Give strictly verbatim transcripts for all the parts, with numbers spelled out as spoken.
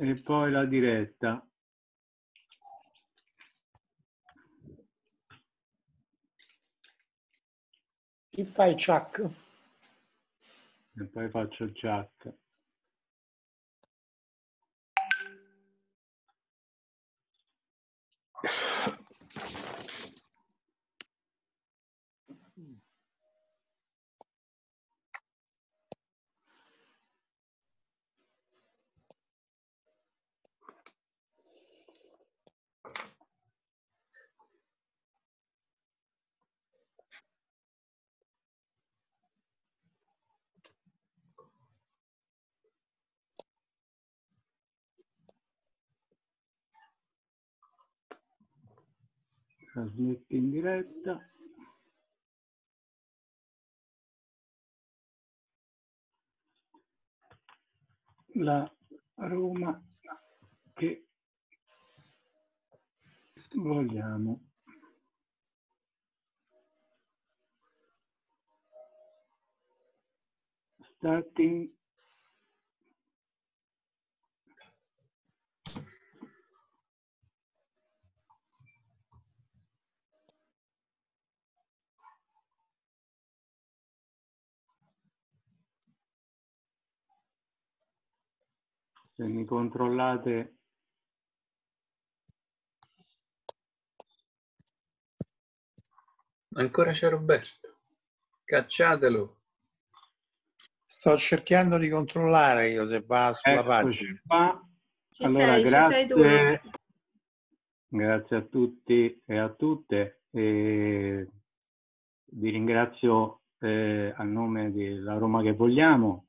e poi la diretta. Chi fa il ciak? E poi faccio il ciak. Trasmetti in diretta. La Roma che vogliamo. Starting. Se mi controllate ancora c'è Roberto, cacciatelo. Sto cercando di controllare io se va sulla pagina. Ci allora sei, grazie ci sei grazie a tutti e a tutte e vi ringrazio eh, a nome della Roma che vogliamo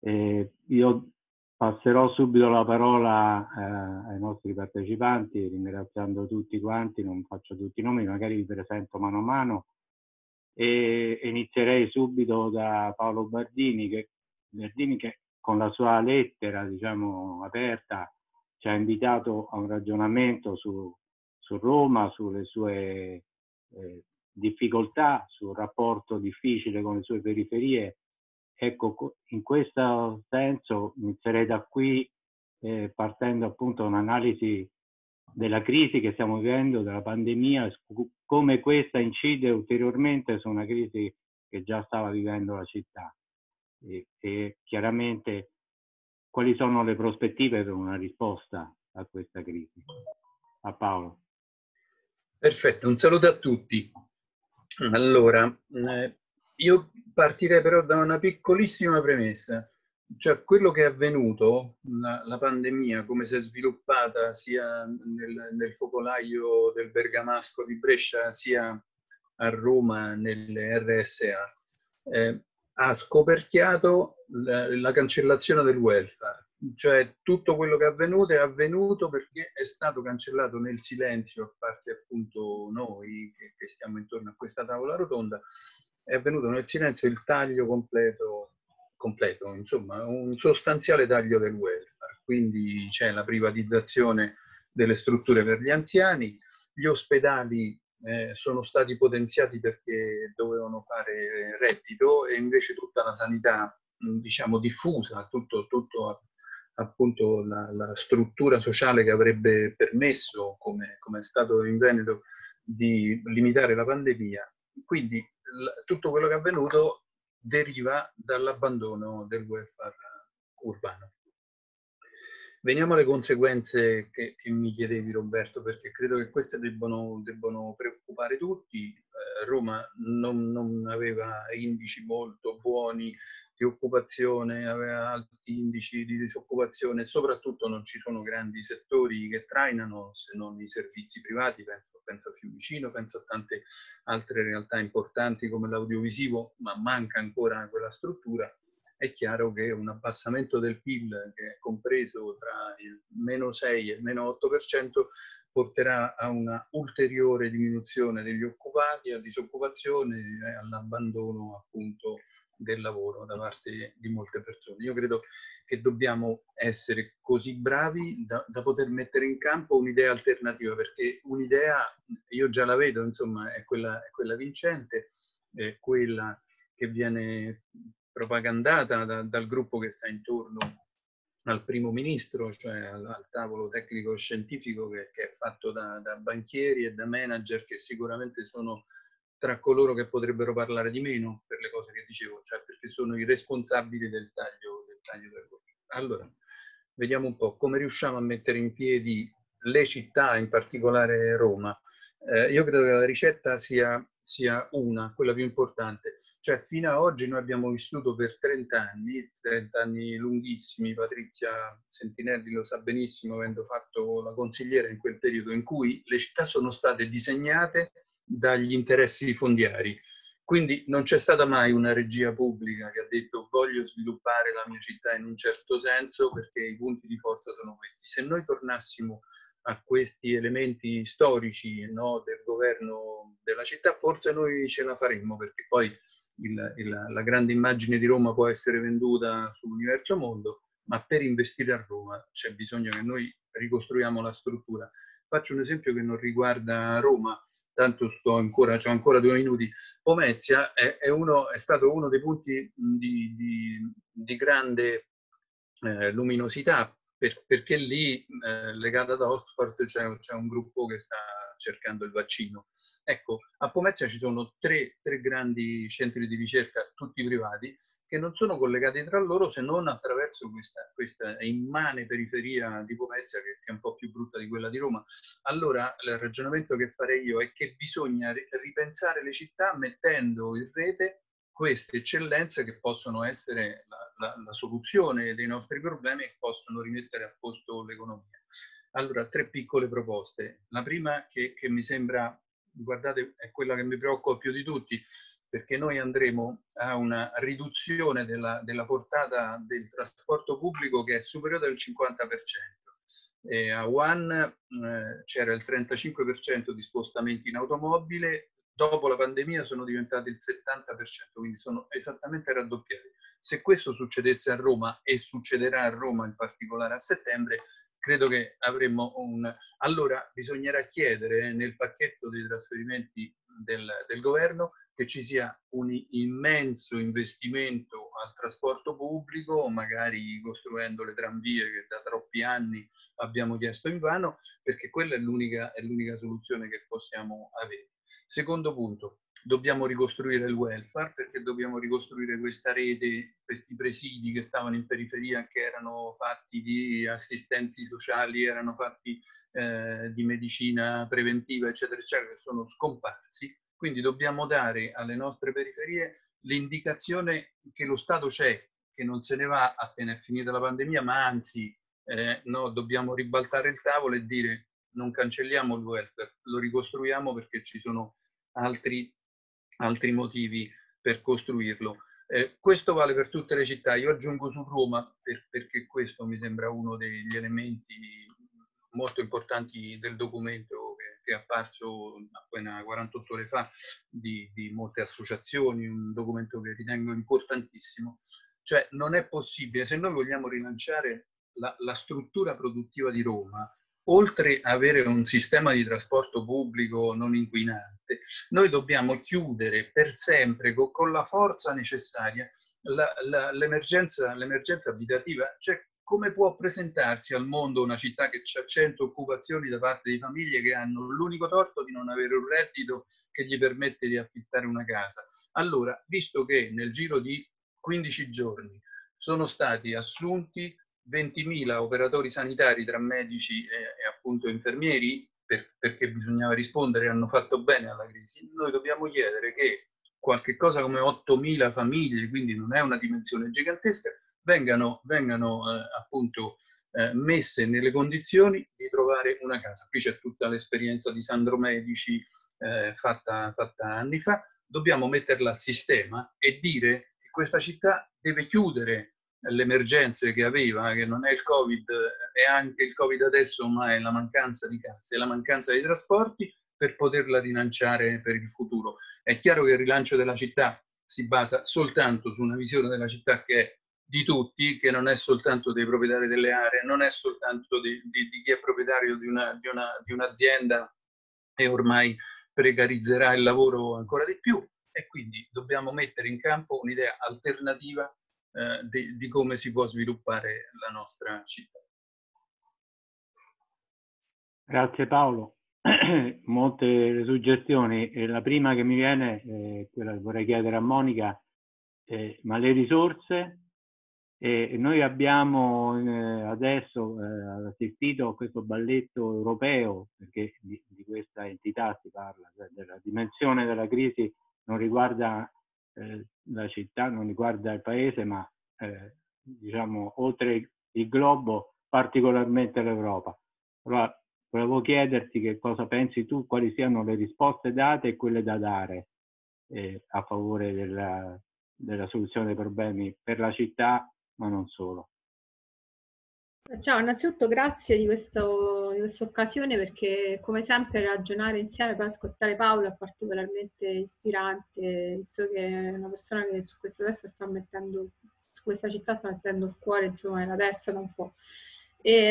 e io passerò subito la parola eh, ai nostri partecipanti, ringraziando tutti quanti, non faccio tutti i nomi, magari vi presento mano a mano e inizierei subito da Paolo Berdini che, Berdini che con la sua lettera, diciamo, aperta ci ha invitato a un ragionamento su, su Roma, sulle sue eh, difficoltà, sul rapporto difficile con le sue periferie. Ecco, in questo senso inizierei da qui eh, partendo appunto da un'analisi della crisi che stiamo vivendo, della pandemia, come questa incide ulteriormente su una crisi che già stava vivendo la città e, e chiaramente quali sono le prospettive per una risposta a questa crisi. A Paolo. Perfetto, un saluto a tutti. Allora, eh... io partirei però da una piccolissima premessa, cioè quello che è avvenuto, la, la pandemia, come si è sviluppata sia nel, nel focolaio del Bergamasco di Brescia, sia a Roma nelle R S A, eh, ha scoperchiato la, la cancellazione del welfare. Cioè tutto quello che è avvenuto è avvenuto perché è stato cancellato nel silenzio, a parte appunto noi che, che stiamo intorno a questa tavola rotonda, è avvenuto nel silenzio il taglio completo, completo, insomma un sostanziale taglio del welfare, quindi c'è la privatizzazione delle strutture per gli anziani, gli ospedali eh, sono stati potenziati perché dovevano fare reddito e invece tutta la sanità diciamo diffusa, tutto, tutto appunto la, la struttura sociale che avrebbe permesso, come, come è stato in Veneto, di limitare la pandemia. Quindi tutto quello che è avvenuto deriva dall'abbandono del welfare urbano. Veniamo alle conseguenze che, che mi chiedevi, Roberto, perché credo che queste debbano, debbano preoccupare tutti. Eh, Roma non, non aveva indici molto buoni di occupazione, aveva alti indici di disoccupazione, soprattutto non ci sono grandi settori che trainano, se non i servizi privati, penso. penso a Fiumicino, penso a tante altre realtà importanti come l'audiovisivo, ma manca ancora quella struttura. È chiaro che un abbassamento del P I L che è compreso tra il meno sei e il meno otto per cento porterà a una ulteriore diminuzione degli occupati, a disoccupazione e all'abbandono appunto del lavoro da parte di molte persone. Io credo che dobbiamo essere così bravi da, da poter mettere in campo un'idea alternativa, perché un'idea, io già la vedo, insomma, è quella, è quella vincente, è quella che viene propagandata da, dal gruppo che sta intorno al primo ministro, cioè al, al tavolo tecnico-scientifico che, che è fatto da, da banchieri e da manager che sicuramente sono tra coloro che potrebbero parlare di meno per le cose che dicevo, cioè perché sono i responsabili del taglio del taglio del governo. Allora, vediamo un po' come riusciamo a mettere in piedi le città, in particolare Roma. Eh, io credo che la ricetta sia, sia una, quella più importante. Cioè, fino ad oggi noi abbiamo vissuto per trenta anni, trenta anni lunghissimi, Patrizia Sentinelli lo sa benissimo, avendo fatto la consigliera in quel periodo, in cui le città sono state disegnate dagli interessi fondiari. Quindi non c'è stata mai una regia pubblica che ha detto voglio sviluppare la mia città in un certo senso perché i punti di forza sono questi. Se noi tornassimo a questi elementi storici, no, del governo della città, forse noi ce la faremmo, perché poi il, il, la grande immagine di Roma può essere venduta sull'universo mondo, ma per investire a Roma c'è bisogno che noi ricostruiamo la struttura. Faccio un esempio che non riguarda Roma, tanto sto ancora, ho ancora due minuti. Pomezia è, è, uno, è stato uno dei punti di, di, di grande eh, luminosità, per, perché lì, eh, legata ad Oxford, c'è un gruppo che sta cercando il vaccino. Ecco, a Pomezia ci sono tre, tre grandi centri di ricerca, tutti privati, che non sono collegati tra loro se non attraverso questa, questa immane periferia di Pomezia, che, che è un po' più brutta di quella di Roma. Allora, il ragionamento che farei io è che bisogna ripensare le città mettendo in rete queste eccellenze che possono essere la, la, la soluzione dei nostri problemi e che possono rimettere a posto l'economia. Allora, tre piccole proposte. La prima, che, che mi sembra... guardate, è quella che mi preoccupa più di tutti, perché noi andremo a una riduzione della, della portata del trasporto pubblico che è superiore al cinquanta per cento. E a Wuhan eh, c'era il trentacinque per cento di spostamenti in automobile, dopo la pandemia sono diventati il settanta per cento, quindi sono esattamente raddoppiati. Se questo succedesse a Roma, e succederà a Roma in particolare a settembre, credo che avremmo un... Allora bisognerà chiedere nel pacchetto dei trasferimenti del, del governo che ci sia un immenso investimento al trasporto pubblico, magari costruendo le tranvie che da troppi anni abbiamo chiesto invano, perché quella è l'unica è l'unica soluzione che possiamo avere. Secondo punto, dobbiamo ricostruire il welfare, perché dobbiamo ricostruire questa rete, questi presidi che stavano in periferia, che erano fatti di assistenti sociali, erano fatti eh, di medicina preventiva, eccetera, eccetera, che sono scomparsi. Quindi dobbiamo dare alle nostre periferie l'indicazione che lo Stato c'è, che non se ne va appena è finita la pandemia, ma anzi eh, no, dobbiamo ribaltare il tavolo e dire non cancelliamo il welfare, lo ricostruiamo perché ci sono altri, altri motivi per costruirlo. Eh, questo vale per tutte le città. Io aggiungo su Roma, per, perché questo mi sembra uno degli elementi molto importanti del documento che, che è apparso appena quarantotto ore fa di, di molte associazioni, un documento che ritengo importantissimo. Cioè, non è possibile, se noi vogliamo rilanciare la, la struttura produttiva di Roma, oltre ad avere un sistema di trasporto pubblico non inquinante, noi dobbiamo chiudere per sempre, con, con la forza necessaria, l'emergenza l'emergenza abitativa. Cioè, come può presentarsi al mondo una città che ha cento occupazioni da parte di famiglie che hanno l'unico torto di non avere un reddito che gli permette di affittare una casa? Allora, visto che nel giro di quindici giorni sono stati assunti ventimila operatori sanitari tra medici e, e appunto infermieri, per, perché bisognava rispondere, hanno fatto bene alla crisi, noi dobbiamo chiedere che qualche cosa come ottomila famiglie, quindi non è una dimensione gigantesca, vengano, vengano eh, appunto eh, messe nelle condizioni di trovare una casa. Qui c'è tutta l'esperienza di Sandro Medici eh, fatta, fatta anni fa. Dobbiamo metterla a sistema e dire che questa città deve chiudere le emergenze che aveva, che non è il Covid, è anche il Covid adesso, ma è la mancanza di case, è la mancanza di trasporti, per poterla rilanciare per il futuro. È chiaro che il rilancio della città si basa soltanto su una visione della città che è di tutti, che non è soltanto dei proprietari delle aree, non è soltanto di, di, di chi è proprietario di, una, di, una, di un'azienda e ormai precarizzerà il lavoro ancora di più, e quindi dobbiamo mettere in campo un'idea alternativa eh, di, di come si può sviluppare la nostra città. Grazie Paolo. Molte suggestioni. E la prima che mi viene è quella che vorrei chiedere a Monica, eh, ma le risorse? E noi abbiamo adesso assistito a questo balletto europeo, perché di, di questa entità si parla, cioè della dimensione della crisi non riguarda eh, la città, non riguarda il paese, ma eh, diciamo oltre il globo, particolarmente l'Europa. Allora, volevo chiederti che cosa pensi tu, quali siano le risposte date e quelle da dare eh, a favore della, della soluzione dei problemi per la città, ma non solo. Ciao, innanzitutto grazie di questa occasione, perché come sempre ragionare insieme, poi ascoltare Paolo è particolarmente ispirante, visto che è una persona che su questa testa sta mettendo, su questa città sta mettendo il cuore, insomma, e la testa da un po'. E,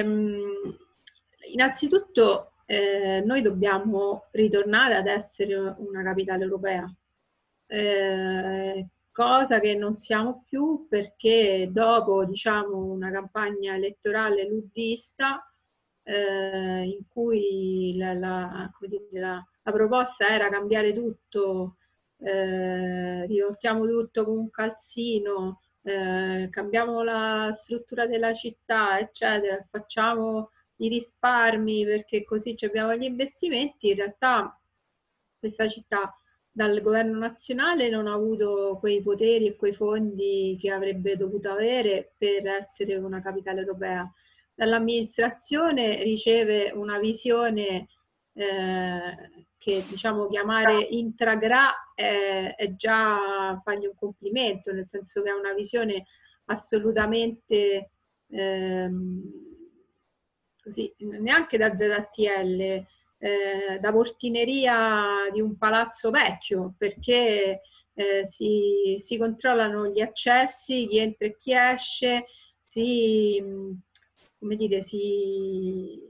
innanzitutto eh, noi dobbiamo ritornare ad essere una capitale europea, eh, cosa che non siamo più, perché dopo, diciamo, una campagna elettorale luddista eh, in cui la, la, la, la proposta era cambiare tutto, eh, rivoltiamo tutto con un calzino, eh, cambiamo la struttura della città, eccetera, facciamo i risparmi perché così abbiamo gli investimenti, in realtà questa città dal governo nazionale non ha avuto quei poteri e quei fondi che avrebbe dovuto avere per essere una capitale europea. Dall'amministrazione riceve una visione eh, che, diciamo, chiamare intragrà è, è già fargli un complimento, nel senso che è una visione assolutamente eh, così, neanche da Z T L, Eh, da portineria di un palazzo vecchio, perché eh, si, si controllano gli accessi, chi entra e chi esce, si, come dire, si,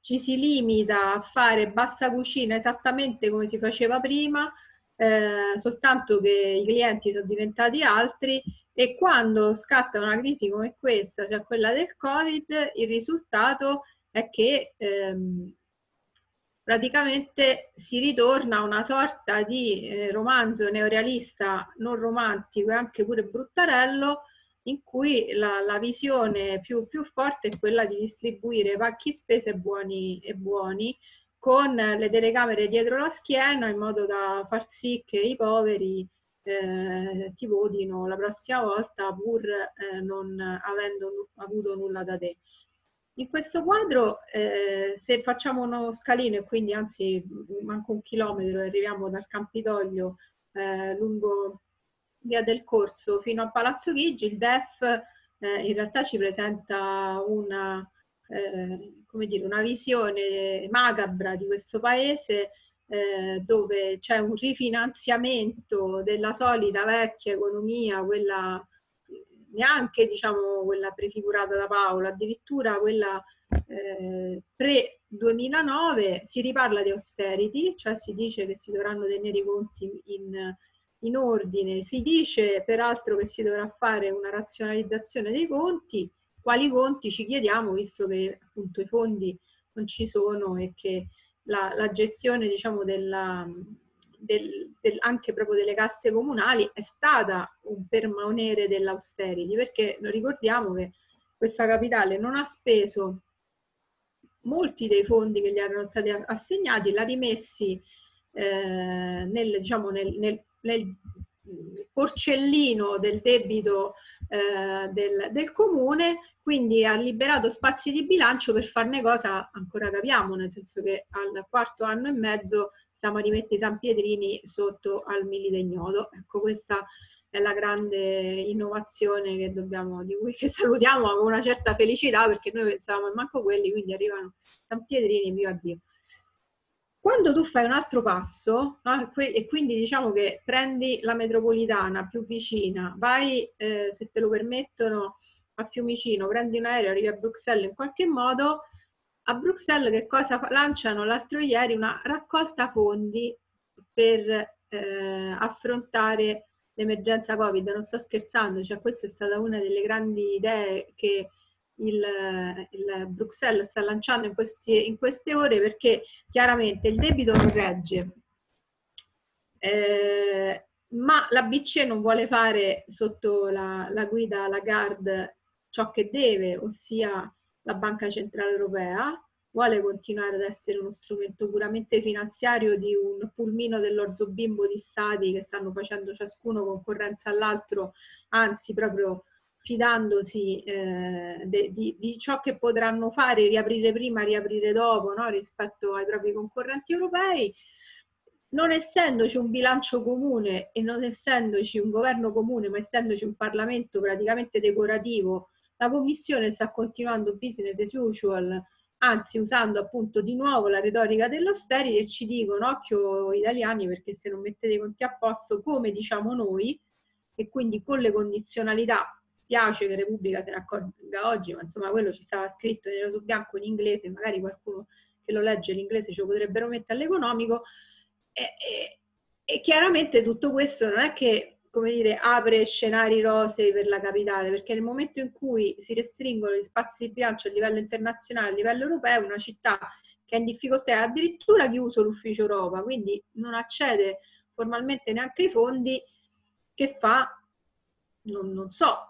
ci si limita a fare bassa cucina esattamente come si faceva prima, eh, soltanto che i clienti sono diventati altri, e quando scatta una crisi come questa, cioè quella del Covid, il risultato è che ehm, praticamente si ritorna a una sorta di eh, romanzo neorealista, non romantico e anche pure bruttarello, in cui la, la visione più, più forte è quella di distribuire pacchi spese buoni e buoni, con le telecamere dietro la schiena, in modo da far sì che i poveri eh, ti votino la prossima volta pur eh, non avendo avuto nulla da te. In questo quadro, eh, se facciamo uno scalino, e quindi anzi manco un chilometro, arriviamo dal Campidoglio eh, lungo Via del Corso fino a Palazzo Chigi, il D E F eh, in realtà ci presenta una, eh, come dire, una visione macabra di questo paese, eh, dove c'è un rifinanziamento della solita vecchia economia, quella neanche, diciamo, quella prefigurata da Paolo, addirittura quella eh, pre duemilanove. Si riparla di austerity, cioè si dice che si dovranno tenere i conti in, in ordine, si dice peraltro che si dovrà fare una razionalizzazione dei conti. Quali conti, ci chiediamo, visto che appunto i fondi non ci sono e che la, la gestione, diciamo, della... Del, del, anche proprio delle casse comunali è stata un permanere dell'austerity, perché ricordiamo che questa capitale non ha speso molti dei fondi che gli erano stati assegnati, l'ha rimessi eh, nel, diciamo, nel, nel, nel porcellino del debito eh, del, del comune, quindi ha liberato spazi di bilancio per farne cosa ancora capiamo, nel senso che al quarto anno e mezzo stiamo a rimettere i San Pietrini sotto al millite ignoto. Ecco, questa è la grande innovazione che dobbiamo, di cui che salutiamo con una certa felicità, perché noi pensavamo manco quelli, quindi arrivano San Pietrini, viva Dio. Quando tu fai un altro passo, no, e quindi diciamo che prendi la metropolitana più vicina, vai, eh, se te lo permettono, a Fiumicino, prendi un aereo, arrivi a Bruxelles in qualche modo. A Bruxelles che cosa lanciano l'altro ieri? Una raccolta fondi per eh, affrontare l'emergenza Covid, non sto scherzando, cioè questa è stata una delle grandi idee che il, il Bruxelles sta lanciando in, questi, in queste ore, perché chiaramente il debito non regge, eh, ma la B C E non vuole fare sotto la, la guida Lagarde ciò che deve, ossia la Banca Centrale Europea, vuole continuare ad essere uno strumento puramente finanziario di un pulmino dell'orzo bimbo di stati che stanno facendo ciascuno concorrenza all'altro, anzi proprio fidandosi eh, de, di, di ciò che potranno fare, riaprire prima, riaprire dopo, no? Rispetto ai propri concorrenti europei. Non essendoci un bilancio comune e non essendoci un governo comune, ma essendoci un Parlamento praticamente decorativo, la Commissione sta continuando business as usual, anzi usando appunto di nuovo la retorica dell'austerity, e ci dicono occhio italiani, perché se non mettete i conti a posto come diciamo noi, e quindi con le condizionalità, spiace che Repubblica se ne accorga oggi, ma insomma quello ci stava scritto in nero su bianco in inglese, magari qualcuno che lo legge in inglese ce lo potrebbero mettere all'economico. E, e, e chiaramente tutto questo non è che, come dire, apre scenari rosei per la capitale, perché nel momento in cui si restringono gli spazi di bilancio a livello internazionale, a livello europeo, una città che è in difficoltà ha addirittura chiuso l'ufficio Europa, quindi non accede formalmente neanche ai fondi, che fa? Non, non so.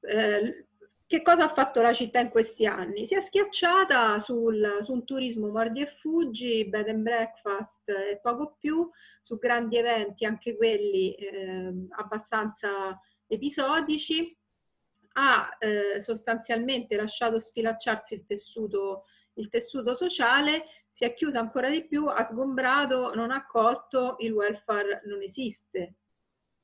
Eh, che cosa ha fatto la città in questi anni? Si è schiacciata sul, su un turismo mordi e fuggi, bed and breakfast e poco più, su grandi eventi, anche quelli eh, abbastanza episodici, ha eh, sostanzialmente lasciato sfilacciarsi il tessuto, il tessuto sociale, si è chiusa ancora di più, ha sgombrato, non ha accolto, il welfare non esiste,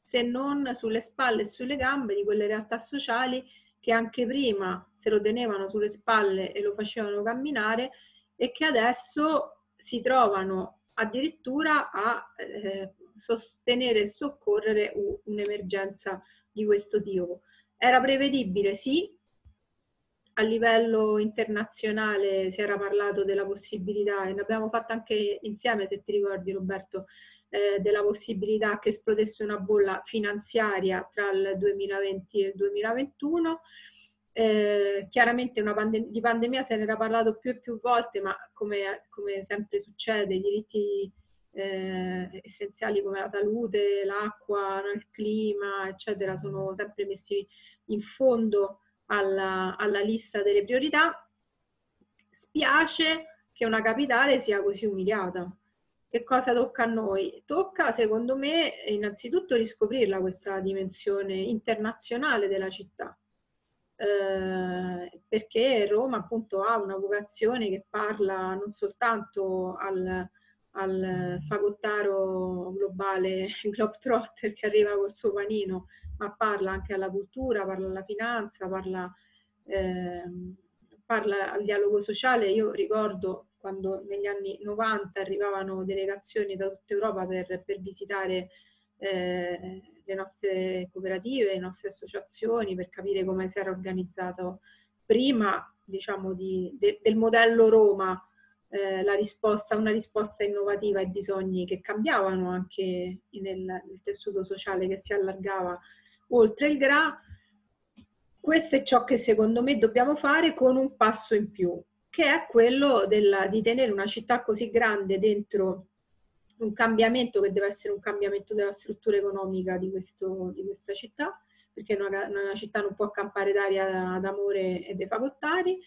se non sulle spalle e sulle gambe di quelle realtà sociali che anche prima se lo tenevano sulle spalle e lo facevano camminare, e che adesso si trovano addirittura a eh, sostenere e soccorrere un'emergenza di questo tipo. Era prevedibile, sì, a livello internazionale si era parlato della possibilità, e ne abbiamo fatto anche insieme, se ti ricordi Roberto, eh, della possibilità che esplodesse una bolla finanziaria tra il duemilaventi e il duemilaventuno. Eh, chiaramente una pandem- di pandemia se ne era parlato più e più volte, ma come, come sempre succede, i diritti eh, essenziali come la salute, l'acqua, il clima, eccetera, sono sempre messi in fondo alla, alla lista delle priorità. Spiace che una capitale sia così umiliata. Che cosa tocca a noi? Tocca, secondo me, innanzitutto riscoprirla questa dimensione internazionale della città, eh, perché Roma appunto ha una vocazione che parla non soltanto al, al fagottaro globale globetrotter che arriva col suo panino, ma parla anche alla cultura, parla alla finanza, parla, eh, parla al dialogo sociale. Io ricordo quando negli anni novanta arrivavano delegazioni da tutta Europa per, per visitare eh, le nostre cooperative, le nostre associazioni, per capire come si era organizzato prima, diciamo, di, de, del modello Roma, eh, la risposta, una risposta innovativa ai bisogni che cambiavano anche nel, nel tessuto sociale che si allargava oltre il Gra. Questo è ciò che secondo me dobbiamo fare con un passo in più, che è quello della, di tenere una città così grande dentro un cambiamento che deve essere un cambiamento della struttura economica di, questo, di questa città, perché una, una città non può campare d'aria d'amore e dei fagottari,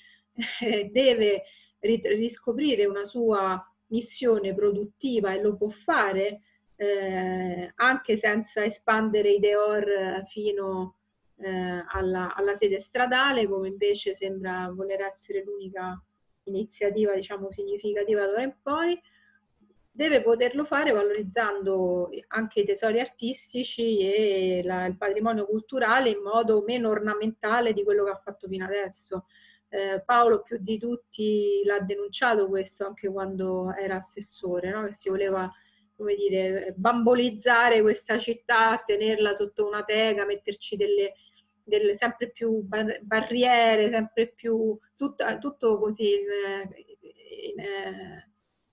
eh, deve riscoprire una sua missione produttiva, e lo può fare eh, anche senza espandere i dehors fino eh, alla, alla sede stradale, come invece sembra voler essere l'unica iniziativa, diciamo, significativa d'ora in poi. Deve poterlo fare valorizzando anche i tesori artistici e la, il patrimonio culturale in modo meno ornamentale di quello che ha fatto fino adesso. Eh, Paolo più di tutti l'ha denunciato questo anche quando era assessore, no? Che si voleva, come dire, bambolizzare questa città, tenerla sotto una teca, metterci delle... Delle sempre più bar- barriere, sempre più tutto, tutto così in, in, in,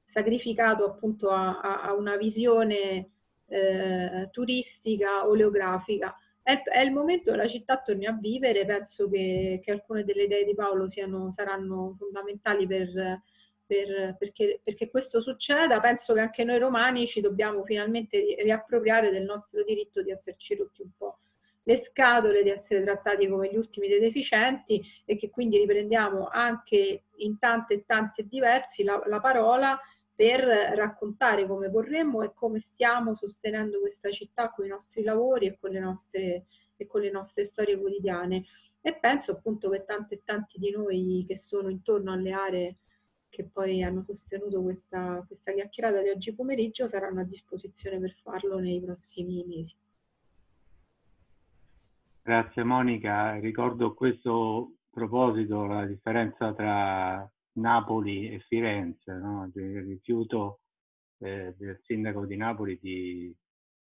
sacrificato appunto a, a una visione eh, turistica, oleografica. È, è il momento che la città torni a vivere, penso che, che alcune delle idee di Paolo siano, saranno fondamentali per, per, perché, perché questo succeda. Penso che anche noi romani ci dobbiamo finalmente riappropriare del nostro diritto di esserci rotti un po' le scatole, di essere trattati come gli ultimi dei deficienti, e che quindi riprendiamo anche in tante e tanti diversi la, la parola per raccontare come vorremmo e come stiamo sostenendo questa città con i nostri lavori e con le nostre, e con le nostre storie quotidiane. E penso appunto che tante e tanti di noi che sono intorno alle aree che poi hanno sostenuto questa, questa chiacchierata di oggi pomeriggio saranno a disposizione per farlo nei prossimi mesi. Grazie Monica. Ricordo a questo proposito la differenza tra Napoli e Firenze, no? Il rifiuto eh, del sindaco di Napoli di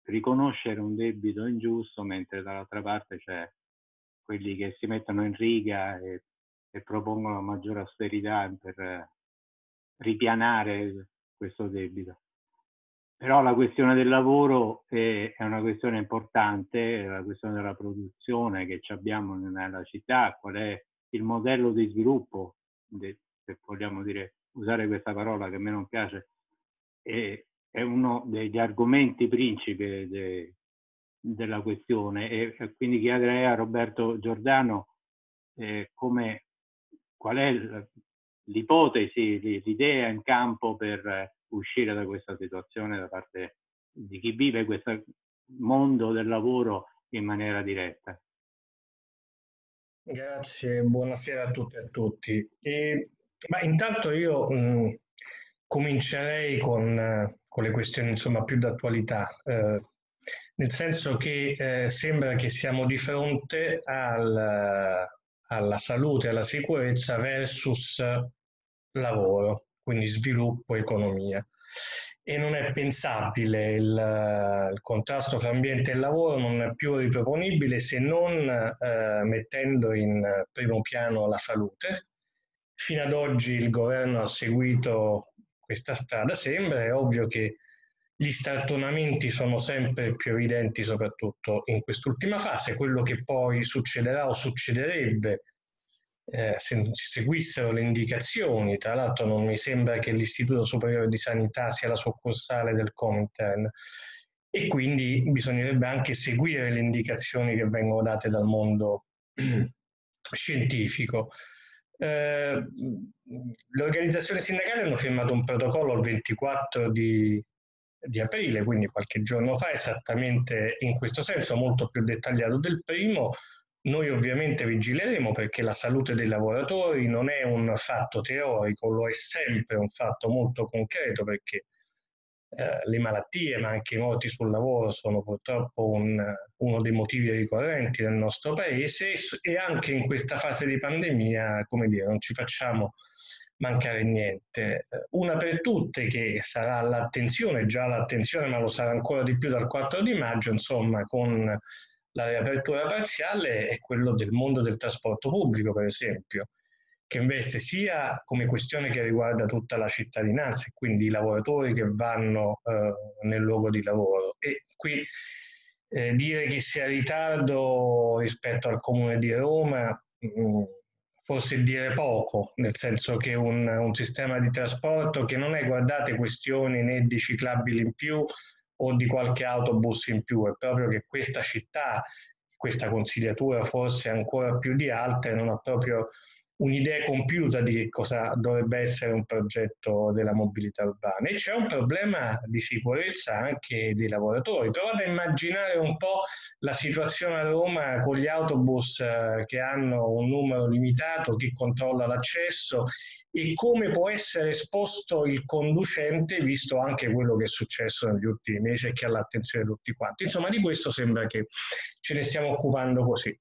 riconoscere un debito ingiusto, mentre dall'altra parte c'è quelli che si mettono in riga e, e propongono maggiore austerità per ripianare questo debito. Però la questione del lavoro è una questione importante, la questione della produzione che abbiamo nella città, qual è il modello di sviluppo, se vogliamo dire, usare questa parola che a me non piace, è uno degli argomenti principe de, della questione. E quindi chiederei a Roberto Giordano eh, come, qual è l'ipotesi, l'idea in campo per uscire da questa situazione da parte di chi vive questo mondo del lavoro in maniera diretta. Grazie, buonasera a tutte e a tutti. E, ma intanto io mh, comincerei con, con le questioni insomma più d'attualità, eh, nel senso che eh, sembra che siamo di fronte al, alla salute e alla sicurezza versus lavoro, quindi sviluppo, economia. E non è pensabile, il, il contrasto fra ambiente e lavoro non è più riproponibile se non eh, mettendo in primo piano la salute. Fino ad oggi il governo ha seguito questa strada, sembra, è ovvio che gli startonamenti sono sempre più evidenti, soprattutto in quest'ultima fase. Quello che poi succederà o succederebbe Eh, se non ci seguissero le indicazioni, tra l'altro non mi sembra che l'Istituto Superiore di Sanità sia la succursale del Comintern, e quindi bisognerebbe anche seguire le indicazioni che vengono date dal mondo scientifico. Eh, L'organizzazione sindacale hanno firmato un protocollo il ventiquattro di aprile, quindi qualche giorno fa, esattamente in questo senso, molto più dettagliato del primo. Noi ovviamente vigileremo perché la salute dei lavoratori non è un fatto teorico, lo è sempre un fatto molto concreto, perché eh, le malattie ma anche i morti sul lavoro sono purtroppo un, uno dei motivi ricorrenti del nostro paese, e anche in questa fase di pandemia, come dire, non ci facciamo mancare niente. Una per tutte che sarà l'attenzione, già l'attenzione ma lo sarà ancora di più dal quattro di maggio, insomma, con la riapertura parziale, è quello del mondo del trasporto pubblico, per esempio, che investe sia come questione che riguarda tutta la cittadinanza, quindi i lavoratori che vanno eh, nel luogo di lavoro. E qui eh, dire che sia in ritardo rispetto al Comune di Roma mh, forse è dire poco, nel senso che un, un sistema di trasporto che non è, guardate, questione né di ciclabili in più o di qualche autobus in più, è proprio che questa città, questa consigliatura forse ancora più di altre, non ha proprio un'idea compiuta di che cosa dovrebbe essere un progetto della mobilità urbana. E c'è un problema di sicurezza anche dei lavoratori. Provate a immaginare un po' la situazione a Roma con gli autobus che hanno un numero limitato, chi controlla l'accesso, e come può essere esposto il conducente, visto anche quello che è successo negli ultimi mesi e che ha l'attenzione di tutti quanti. Insomma, di questo sembra che ce ne stiamo occupando così,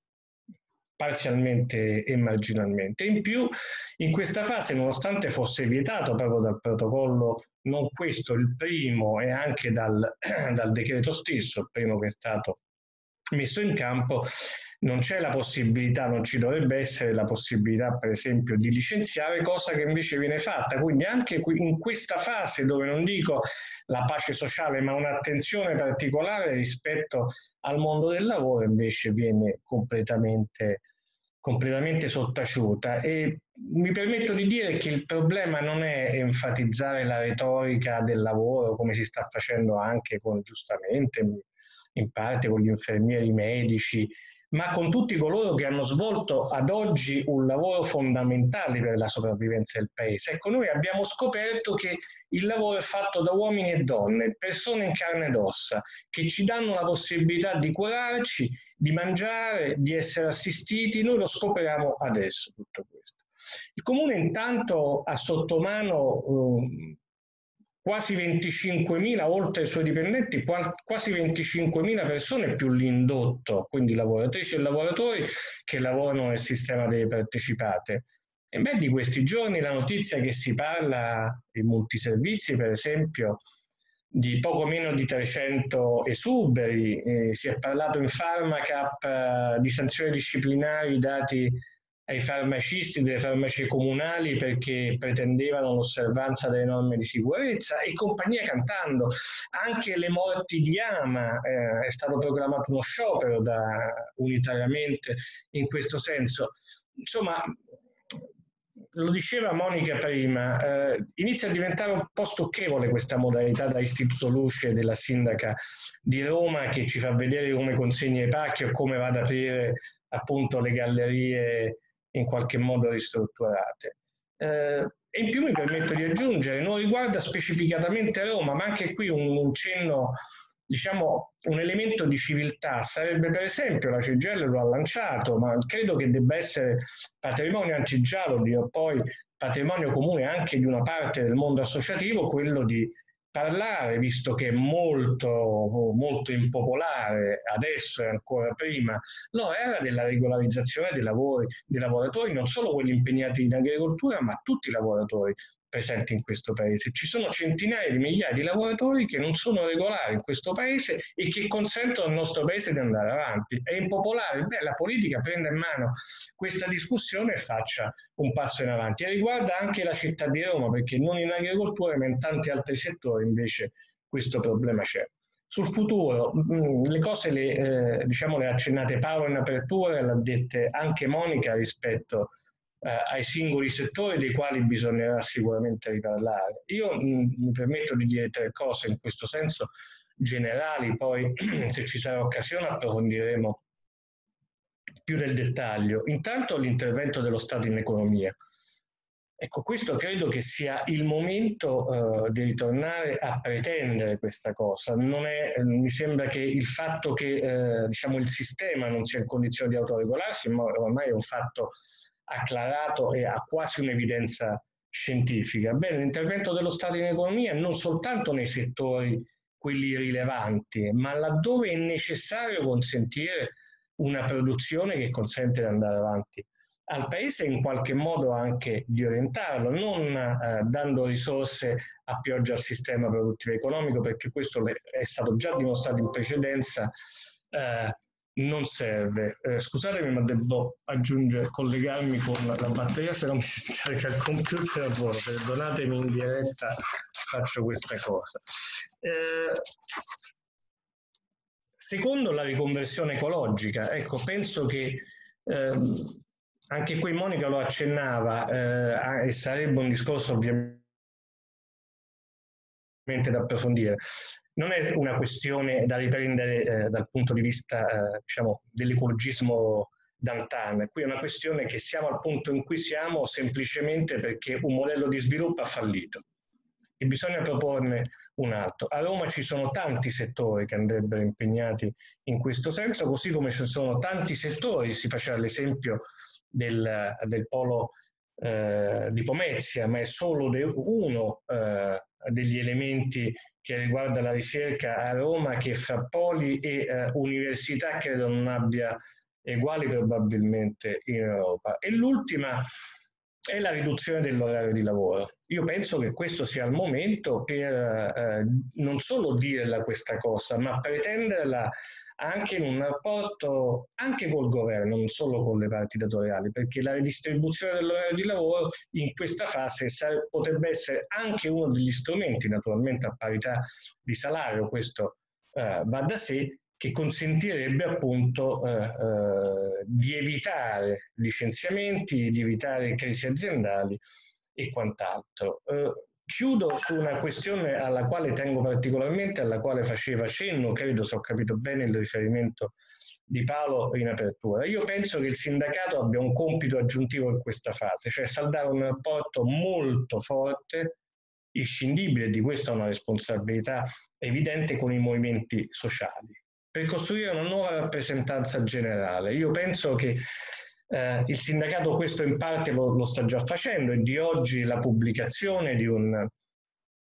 parzialmente e marginalmente. In più, in questa fase, nonostante fosse vietato proprio dal protocollo, non questo, il primo, e anche dal, dal decreto stesso, il primo che è stato messo in campo, non c'è la possibilità, non ci dovrebbe essere la possibilità, per esempio, di licenziare, cosa che invece viene fatta. Quindi anche in questa fase, dove non dico la pace sociale, ma un'attenzione particolare rispetto al mondo del lavoro, invece viene completamente, completamente sottaciuta. E mi permetto di dire che il problema non è enfatizzare la retorica del lavoro, come si sta facendo anche con, giustamente, in parte con gli infermieri, i medici, ma con tutti coloro che hanno svolto ad oggi un lavoro fondamentale per la sopravvivenza del Paese. Ecco, noi abbiamo scoperto che il lavoro è fatto da uomini e donne, persone in carne ed ossa, che ci danno la possibilità di curarci, di mangiare, di essere assistiti. Noi lo scopriamo adesso, tutto questo. Il Comune intanto ha sotto mano um, quasi venticinquemila, oltre ai suoi dipendenti, quasi venticinquemila persone più l'indotto, quindi lavoratrici e lavoratori che lavorano nel sistema delle partecipate. E beh, di questi giorni la notizia che si parla di multiservizi, per esempio, di poco meno di trecento esuberi, eh, si è parlato in Farmacap eh, di sanzioni disciplinari dati ai farmacisti delle farmacie comunali perché pretendevano l'osservanza delle norme di sicurezza e compagnia cantando. Anche le morti di Ama, eh, è stato programmato uno sciopero da, unitariamente in questo senso. Insomma, lo diceva Monica prima, eh, inizia a diventare un po' stucchevole questa modalità da Istituto Luce della sindaca di Roma, che ci fa vedere come consegna i pacchi o come va ad aprire appunto le gallerie in qualche modo ristrutturate. Eh, e in più mi permetto di aggiungere, non riguarda specificatamente Roma, ma anche qui un, un cenno, diciamo, un elemento di civiltà sarebbe, per esempio, la Cgil lo ha lanciato, ma credo che debba essere patrimonio, anzi già lo dirò poi, patrimonio comune anche di una parte del mondo associativo, quello di parlare, visto che è molto, molto impopolare adesso e ancora prima, l'ora della regolarizzazione dei, lavori, dei lavoratori, non solo quelli impegnati in agricoltura, ma tutti i lavoratori presenti in questo Paese. Ci sono centinaia di migliaia di lavoratori che non sono regolari in questo Paese e che consentono al nostro Paese di andare avanti. È impopolare, beh, la politica prenda in mano questa discussione e faccia un passo in avanti. E riguarda anche la città di Roma, perché non in agricoltura ma in tanti altri settori invece questo problema c'è. Sul futuro, mh, le cose le, eh, diciamo le ha accennate Paolo in apertura e l'ha dette anche Monica rispetto ai singoli settori dei quali bisognerà sicuramente riparlare. Io mi permetto di dire tre cose in questo senso generali, poi se ci sarà occasione approfondiremo più nel dettaglio. Intanto l'intervento dello Stato in economia. Ecco, questo credo che sia il momento eh, di ritornare a pretendere questa cosa. Non è, eh, mi sembra che il fatto che eh, diciamo il sistema non sia in condizione di autoregolarsi, ma ormai è un fatto acclarato e ha quasi un'evidenza scientifica. Bene, l'intervento dello Stato in economia non soltanto nei settori quelli rilevanti, ma laddove è necessario consentire una produzione che consente di andare avanti al Paese, in qualche modo anche di orientarlo, non eh, dando risorse a pioggia al sistema produttivo economico, perché questo è stato già dimostrato in precedenza, eh, non serve. Eh, scusatemi, ma devo aggiungere, collegarmi con la batteria, se no mi si scarica il computer a volo. Perdonatemi, in diretta faccio questa cosa. Eh, secondo, la riconversione ecologica. Ecco, penso che eh, anche qui Monica lo accennava eh, e sarebbe un discorso ovviamente da approfondire. Non è una questione da riprendere eh, dal punto di vista eh, diciamo, dell'ecologismo d'antan. Qui è una questione che siamo al punto in cui siamo semplicemente perché un modello di sviluppo ha fallito e bisogna proporne un altro. A Roma ci sono tanti settori che andrebbero impegnati in questo senso, così come ci sono tanti settori, si faceva l'esempio del, del polo eh, di Pomezia, ma è solo de, uno eh, degli elementi che riguarda la ricerca a Roma, che fra poli e eh, università credo non abbia uguali probabilmente in Europa. E l'ultima è la riduzione dell'orario di lavoro. Io penso che questo sia il momento per eh, non solo dirla questa cosa, ma pretenderla anche in un rapporto anche col governo, non solo con le parti datoriali, perché la ridistribuzione dell'orario di lavoro in questa fase potrebbe essere anche uno degli strumenti, naturalmente a parità di salario, questo eh, va da sé, che consentirebbe appunto eh, eh, di evitare licenziamenti, di evitare crisi aziendali e quant'altro. Eh, Chiudo su una questione alla quale tengo particolarmente, alla quale faceva cenno, credo se ho capito bene il riferimento di Paolo in apertura. Io penso che il sindacato abbia un compito aggiuntivo in questa fase, cioè saldare un rapporto molto forte, inscindibile, di questa una responsabilità evidente, con i movimenti sociali, per costruire una nuova rappresentanza generale. Io penso che Eh, il sindacato questo in parte lo, lo sta già facendo, e di oggi la pubblicazione di un,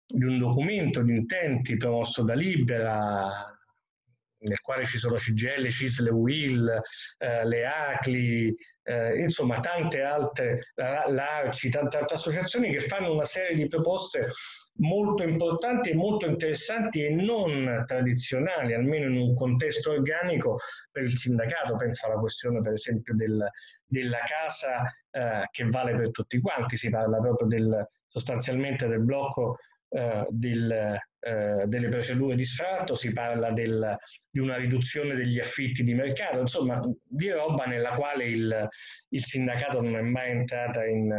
di un documento di intenti promosso da Libera, nel quale ci sono Cgil, Cisl, U I L, eh, le A C L I, eh, insomma tante altre, l'A R C I, tante altre associazioni che fanno una serie di proposte molto importanti e molto interessanti e non tradizionali, almeno in un contesto organico, per il sindacato. Penso alla questione per esempio del, della casa eh, che vale per tutti quanti, si parla proprio del, sostanzialmente del blocco eh, del, eh, delle procedure di sfratto, si parla del, di una riduzione degli affitti di mercato, insomma di roba nella quale il, il sindacato non è mai entrata in...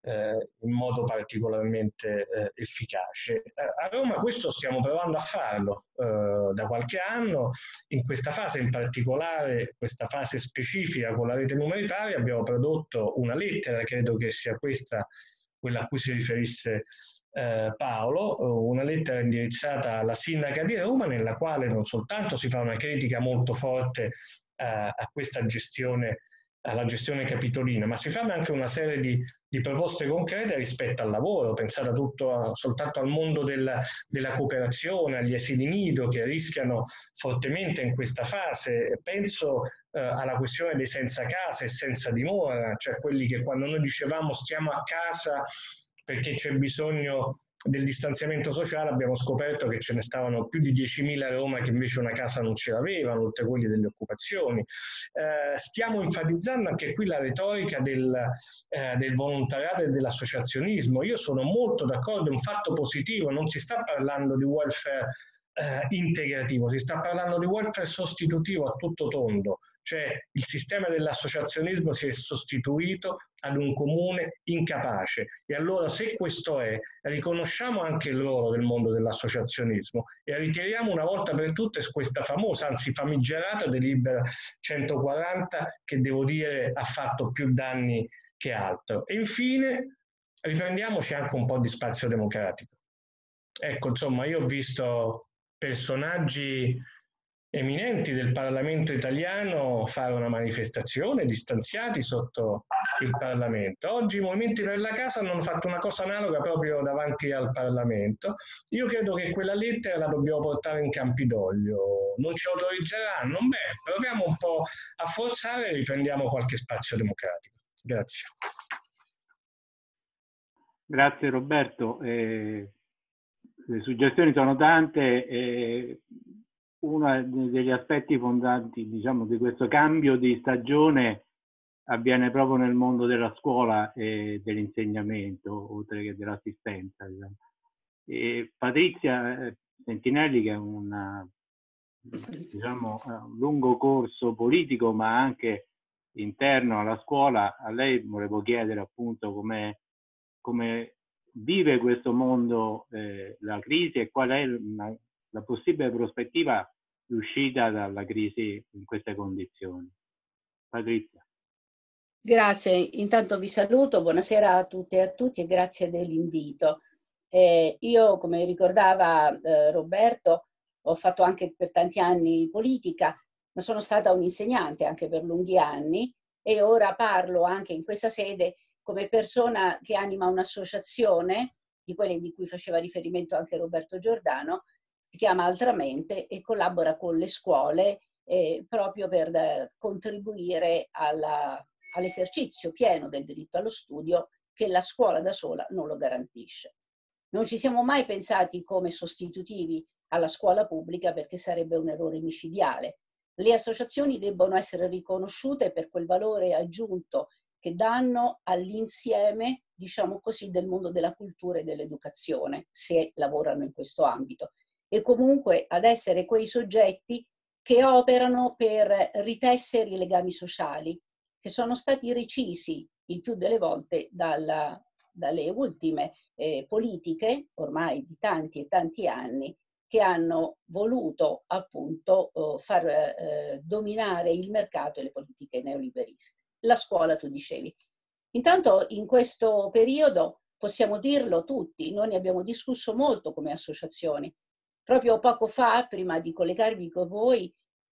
Eh, in modo particolarmente eh, efficace. Eh, a Roma questo stiamo provando a farlo eh, da qualche anno. In questa fase in particolare, questa fase specifica con la rete numeritaria, abbiamo prodotto una lettera, credo che sia questa quella a cui si riferisse eh, Paolo, una lettera indirizzata alla sindaca di Roma, nella quale non soltanto si fa una critica molto forte eh, a questa gestione, alla gestione capitolina, ma si fanno anche una serie di, di proposte concrete rispetto al lavoro. Pensate tutto a, soltanto al mondo del, della cooperazione, agli asili nido che rischiano fortemente in questa fase. Penso eh, alla questione dei senza casa e senza dimora, cioè quelli che quando noi dicevamo stiamo a casa perché c'è bisogno del distanziamento sociale, abbiamo scoperto che ce ne stavano più di diecimila a Roma che invece una casa non ce l'avevano, oltre quelli delle occupazioni. Eh, stiamo enfatizzando anche qui la retorica del, eh, del volontariato e dell'associazionismo. Io sono molto d'accordo, è un fatto positivo, non si sta parlando di welfare eh, integrativo, si sta parlando di welfare sostitutivo a tutto tondo, cioè il sistema dell'associazionismo si è sostituito ad un comune incapace, e allora se questo è, riconosciamo anche il ruolo del mondo dell'associazionismo e ritiriamo una volta per tutte questa famosa, anzi famigerata delibera centoquaranta, che devo dire ha fatto più danni che altro. E infine riprendiamoci anche un po' di spazio democratico. Ecco, insomma, io ho visto personaggi eminenti del Parlamento italiano fare una manifestazione distanziati sotto il Parlamento. Oggi i movimenti per la casa hanno fatto una cosa analoga proprio davanti al Parlamento. Io credo che quella lettera la dobbiamo portare in Campidoglio. Non ci autorizzeranno? Beh, proviamo un po' a forzare e riprendiamo qualche spazio democratico. Grazie. Grazie Roberto. Eh, le suggestioni sono tante. Eh... Uno degli aspetti fondanti, diciamo, di questo cambio di stagione avviene proprio nel mondo della scuola e dell'insegnamento, oltre che dell'assistenza. Diciamo. E Patrizia Sentinelli, che è una, diciamo, un lungo corso politico, ma anche interno alla scuola, a lei volevo chiedere appunto come, come vive questo mondo eh, la crisi e qual è una, la possibile prospettiva di uscita dalla crisi in queste condizioni. Patrizia. Grazie, intanto vi saluto, buonasera a tutte e a tutti e grazie dell'invito. Eh, io, come ricordava eh, Roberto, ho fatto anche per tanti anni politica, ma sono stata un'insegnante anche per lunghi anni, e ora parlo anche in questa sede come persona che anima un'associazione, di quelle di cui faceva riferimento anche Roberto Giordano, si chiama Altramente, e collabora con le scuole eh, proprio per eh, contribuire all'esercizio pieno del diritto allo studio che la scuola da sola non lo garantisce. Non ci siamo mai pensati come sostitutivi alla scuola pubblica perché sarebbe un errore micidiale. Le associazioni debbono essere riconosciute per quel valore aggiunto che danno all'insieme, diciamo così, del mondo della cultura e dell'educazione, se lavorano in questo ambito, e comunque ad essere quei soggetti che operano per ritessere i legami sociali, che sono stati recisi il più delle volte dalla, dalle ultime eh, politiche, ormai di tanti e tanti anni, che hanno voluto appunto eh, far eh, dominare il mercato e le politiche neoliberiste. La scuola, tu dicevi. Intanto in questo periodo, possiamo dirlo tutti, noi ne abbiamo discusso molto come associazioni. Proprio poco fa, prima di collegarvi con voi,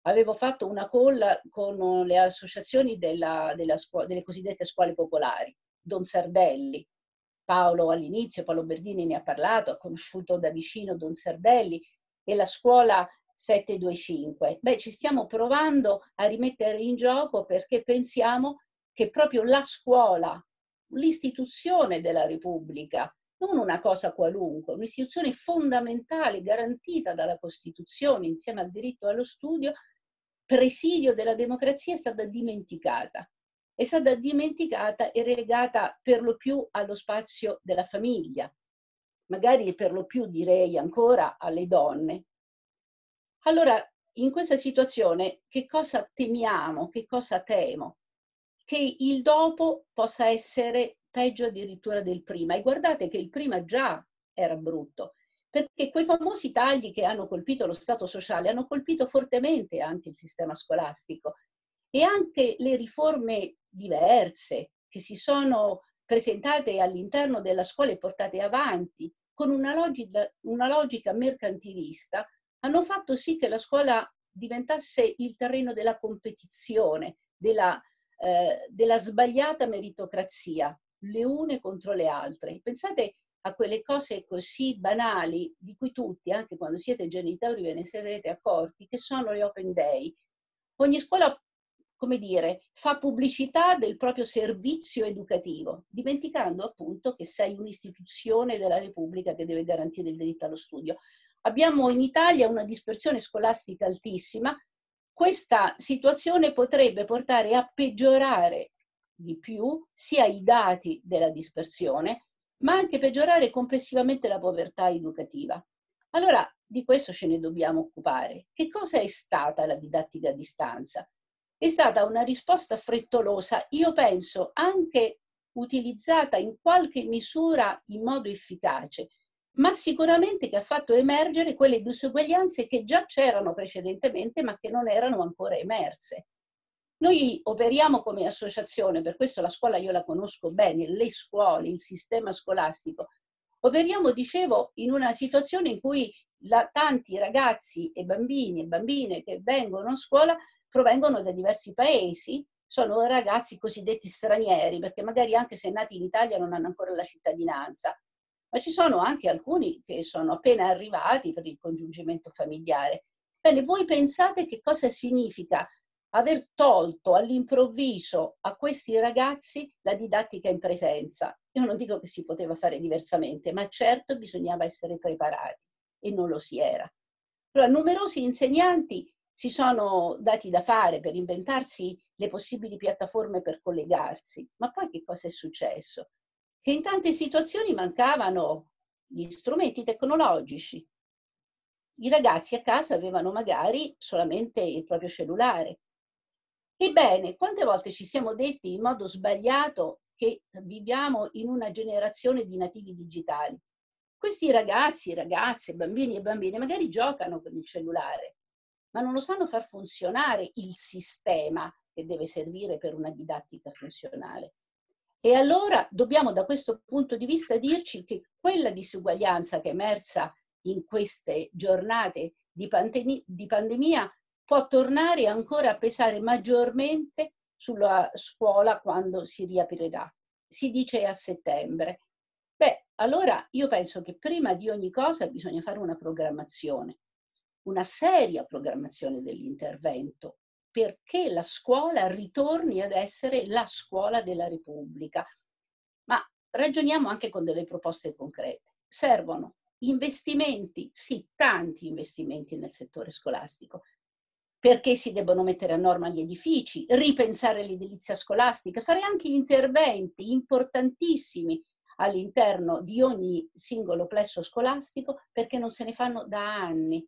avevo fatto una call con le associazioni della, della scuola, delle cosiddette scuole popolari. Don Sardelli, Paolo all'inizio, Paolo Berdini ne ha parlato, ha conosciuto da vicino Don Sardelli e la scuola sette due cinque. Beh, ci stiamo provando a rimettere in gioco perché pensiamo che proprio la scuola, l'istituzione della Repubblica, non una cosa qualunque, un'istituzione fondamentale garantita dalla Costituzione insieme al diritto allo studio, presidio della democrazia, è stata dimenticata. È stata dimenticata e relegata per lo più allo spazio della famiglia, magari per lo più, direi ancora, alle donne. Allora, in questa situazione, che cosa temiamo, che cosa temo? Che il dopo possa essere peggio addirittura del prima. E guardate che il prima già era brutto, perché quei famosi tagli che hanno colpito lo Stato sociale hanno colpito fortemente anche il sistema scolastico e anche le riforme diverse che si sono presentate all'interno della scuola e portate avanti con una logica, una logica mercantilista, hanno fatto sì che la scuola diventasse il terreno della competizione, della Eh, della sbagliata meritocrazia, le une contro le altre. Pensate a quelle cose così banali di cui tutti, anche quando siete genitori, ve ne sarete accorti, che sono le open day. Ogni scuola, come dire, fa pubblicità del proprio servizio educativo, dimenticando appunto che sei un'istituzione della Repubblica che deve garantire il diritto allo studio. Abbiamo in Italia una dispersione scolastica altissima. Questa situazione potrebbe portare a peggiorare di più sia i dati della dispersione, ma anche peggiorare complessivamente la povertà educativa. Allora, di questo ce ne dobbiamo occupare. Che cosa è stata la didattica a distanza? È stata una risposta frettolosa, io penso anche utilizzata in qualche misura in modo efficace, ma sicuramente che ha fatto emergere quelle disuguaglianze che già c'erano precedentemente ma che non erano ancora emerse. Noi operiamo come associazione, per questo la scuola io la conosco bene, le scuole, il sistema scolastico. Operiamo, dicevo, in una situazione in cui la, tanti ragazzi e bambini e bambine che vengono a scuola provengono da diversi paesi, sono ragazzi cosiddetti stranieri, perché magari anche se nati in Italia non hanno ancora la cittadinanza. Ma ci sono anche alcuni che sono appena arrivati per il congiungimento familiare. Bene, voi pensate che cosa significa aver tolto all'improvviso a questi ragazzi la didattica in presenza? Io non dico che si poteva fare diversamente, ma certo bisognava essere preparati e non lo si era. Allora, numerosi insegnanti si sono dati da fare per inventarsi le possibili piattaforme per collegarsi, ma poi che cosa è successo? Che in tante situazioni mancavano gli strumenti tecnologici. I ragazzi a casa avevano magari solamente il proprio cellulare. Ebbene, quante volte ci siamo detti in modo sbagliato che viviamo in una generazione di nativi digitali. Questi ragazzi, ragazze, bambini e bambine magari giocano con il cellulare, ma non lo sanno far funzionare il sistema che deve servire per una didattica funzionale. E allora dobbiamo da questo punto di vista dirci che quella disuguaglianza che è emersa in queste giornate di, pandem- di pandemia può tornare ancora a pesare maggiormente sulla scuola quando si riaprirà. Si dice a settembre. Beh, allora io penso che prima di ogni cosa bisogna fare una programmazione, una seria programmazione dell'intervento, perché la scuola ritorni ad essere la scuola della Repubblica. Ma ragioniamo anche con delle proposte concrete. Servono investimenti, sì, tanti investimenti nel settore scolastico, perché si debbono mettere a norma gli edifici, ripensare l'edilizia scolastica, fare anche interventi importantissimi all'interno di ogni singolo plesso scolastico, perché non se ne fanno da anni.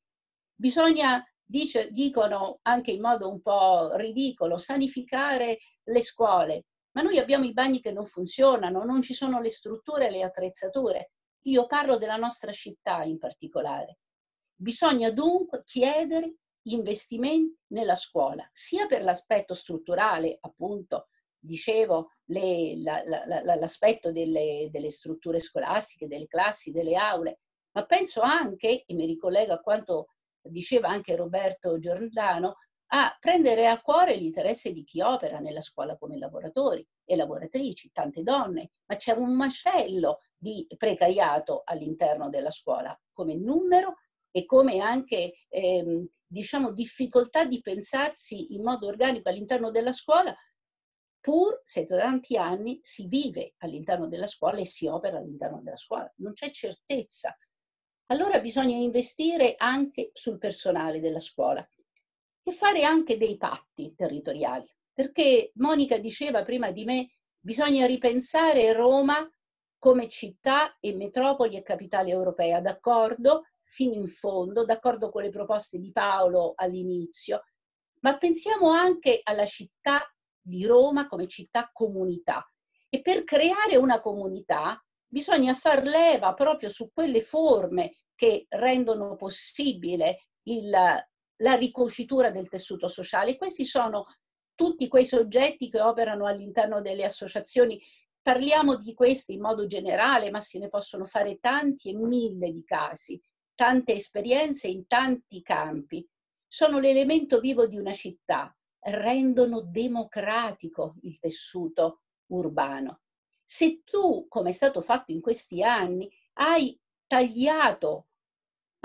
Bisogna, dice, dicono anche in modo un po' ridicolo, sanificare le scuole, ma noi abbiamo i bagni che non funzionano, non ci sono le strutture e le attrezzature. Io parlo della nostra città in particolare. Bisogna dunque chiedere investimenti nella scuola, sia per l'aspetto strutturale, appunto, dicevo, l'aspetto la, la, delle, delle strutture scolastiche, delle classi, delle aule, ma penso anche, e mi ricollego a quanto diceva anche Roberto Giordano, a prendere a cuore l'interesse di chi opera nella scuola come lavoratori e lavoratrici, tante donne, ma c'è un macello di precariato all'interno della scuola, come numero e come anche ehm, diciamo, difficoltà di pensarsi in modo organico all'interno della scuola, pur se da tanti anni si vive all'interno della scuola e si opera all'interno della scuola. Non c'è certezza. Allora bisogna investire anche sul personale della scuola e fare anche dei patti territoriali, perché Monica diceva prima di me, bisogna ripensare Roma come città e metropoli e capitale europea, d'accordo, fino in fondo, d'accordo con le proposte di Paolo all'inizio, ma pensiamo anche alla città di Roma come città comunità, e per creare una comunità bisogna far leva proprio su quelle forme che rendono possibile il la ricoscitura del tessuto sociale. Questi sono tutti quei soggetti che operano all'interno delle associazioni. Parliamo di questi in modo generale, ma se ne possono fare tanti e mille di casi, tante esperienze in tanti campi. Sono l'elemento vivo di una città, rendono democratico il tessuto urbano. Se tu, come è stato fatto in questi anni, hai tagliato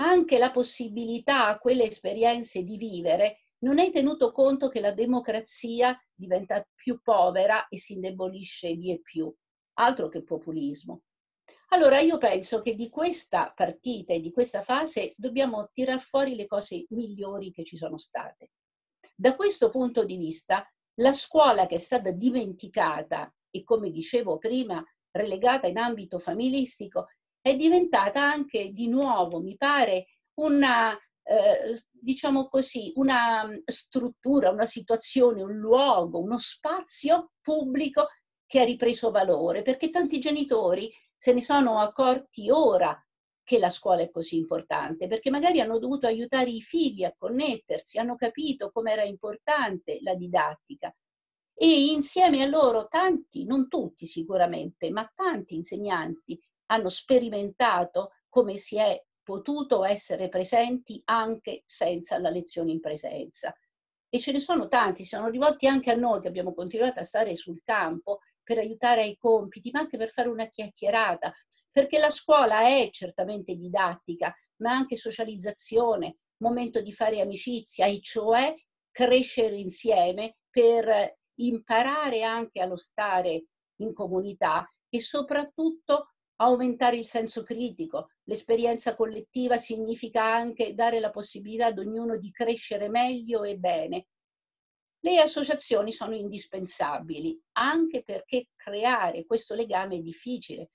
anche la possibilità a quelle esperienze di vivere, non hai tenuto conto che la democrazia diventa più povera e si indebolisce vie più, altro che populismo. Allora io penso che di questa partita e di questa fase dobbiamo tirar fuori le cose migliori che ci sono state. Da questo punto di vista la scuola, che è stata dimenticata e, come dicevo prima, relegata in ambito familistico, è diventata anche di nuovo, mi pare, una, eh, diciamo così, una struttura, una situazione, un luogo, uno spazio pubblico che ha ripreso valore, perché tanti genitori se ne sono accorti ora che la scuola è così importante, perché magari hanno dovuto aiutare i figli a connettersi, hanno capito com'era importante la didattica. E insieme a loro tanti, non tutti sicuramente, ma tanti insegnanti hanno sperimentato come si è potuto essere presenti anche senza la lezione in presenza. E ce ne sono tanti, sono rivolti anche a noi che abbiamo continuato a stare sul campo per aiutare ai compiti, ma anche per fare una chiacchierata, perché la scuola è certamente didattica, ma anche socializzazione, momento di fare amicizia, e cioè crescere insieme per imparare anche allo stare in comunità e soprattutto aumentare il senso critico. L'esperienza collettiva significa anche dare la possibilità ad ognuno di crescere meglio e bene. Le associazioni sono indispensabili, anche perché creare questo legame è difficile.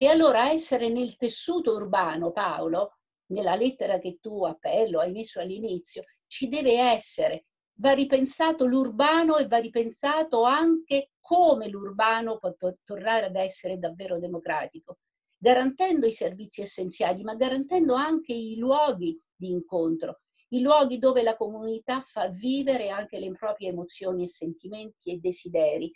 E allora essere nel tessuto urbano, Paolo, nella lettera che tu, appello, hai messo all'inizio, ci deve essere. Va ripensato l'urbano e va ripensato anche come l'urbano può tornare ad essere davvero democratico, garantendo i servizi essenziali, ma garantendo anche i luoghi di incontro, i luoghi dove la comunità fa vivere anche le proprie emozioni e sentimenti e desideri.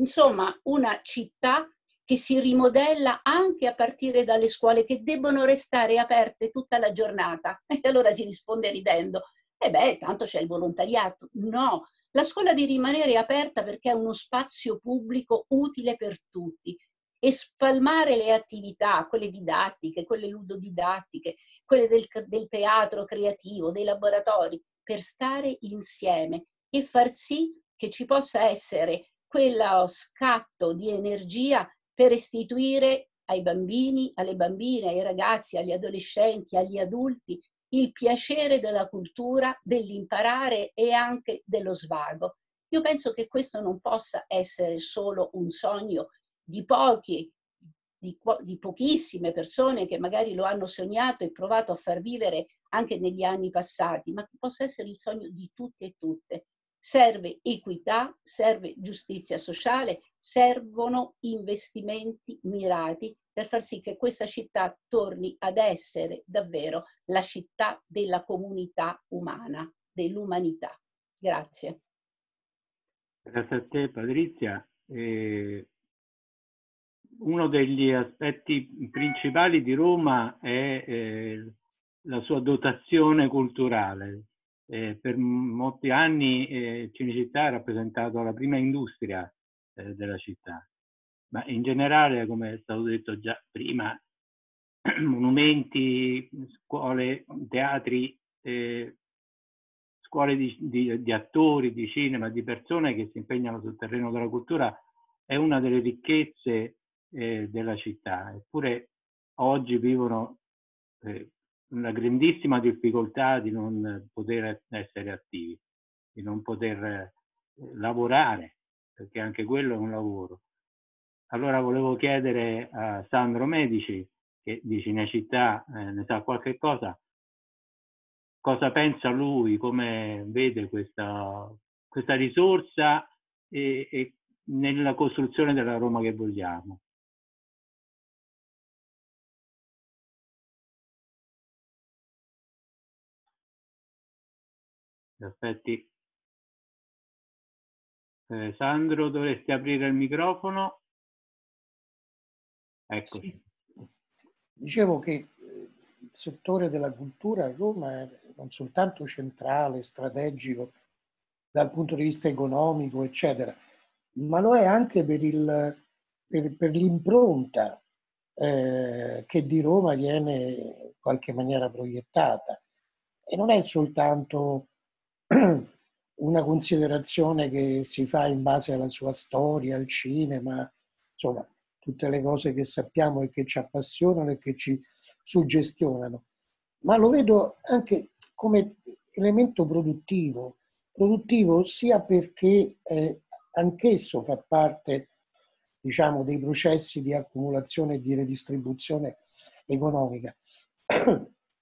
Insomma, una città che si rimodella anche a partire dalle scuole, che debbono restare aperte tutta la giornata. E allora si risponde ridendo, e eh beh, tanto c'è il volontariato. No, la scuola deve rimanere aperta perché è uno spazio pubblico utile per tutti, e spalmare le attività, quelle didattiche, quelle ludodidattiche, quelle del, del teatro creativo, dei laboratori, per stare insieme e far sì che ci possa essere quello scatto di energia per restituire ai bambini, alle bambine, ai ragazzi, agli adolescenti, agli adulti il piacere della cultura, dell'imparare e anche dello svago. Io penso che questo non possa essere solo un sogno di pochi, di, di pochissime persone che magari lo hanno sognato e provato a far vivere anche negli anni passati, ma che possa essere il sogno di tutti e tutte. Serve equità, serve giustizia sociale, servono investimenti mirati per far sì che questa città torni ad essere davvero la città della comunità umana, dell'umanità. Grazie. Grazie a te, Patrizia. Eh, uno degli aspetti principali di Roma è eh, la sua dotazione culturale. Eh, per molti anni eh, Cinecittà ha rappresentato la prima industria eh, della città, ma in generale, come è stato detto già prima, monumenti, scuole, teatri, eh, scuole di, di, di attori, di cinema, di persone che si impegnano sul terreno della cultura è una delle ricchezze eh, della città, eppure oggi vivono eh, una grandissima difficoltà di non poter essere attivi, di non poter lavorare, perché anche quello è un lavoro. Allora volevo chiedere a Sandro Medici, che di Cinecittà eh, ne sa qualche cosa, cosa pensa lui, come vede questa, questa risorsa e, e nella costruzione della Roma che vogliamo. Aspetti. Eh, Sandro, dovresti aprire il microfono. Ecco. Sì. Dicevo che il settore della cultura a Roma è non soltanto centrale, strategico dal punto di vista economico, eccetera, ma lo è anche per il, per, per l'impronta eh, che di Roma viene in qualche maniera proiettata. E non è soltanto una considerazione che si fa in base alla sua storia, al cinema, insomma, tutte le cose che sappiamo e che ci appassionano e che ci suggestionano, ma lo vedo anche come elemento produttivo, produttivo sia perché eh, anch'esso fa parte, diciamo, dei processi di accumulazione e di redistribuzione economica,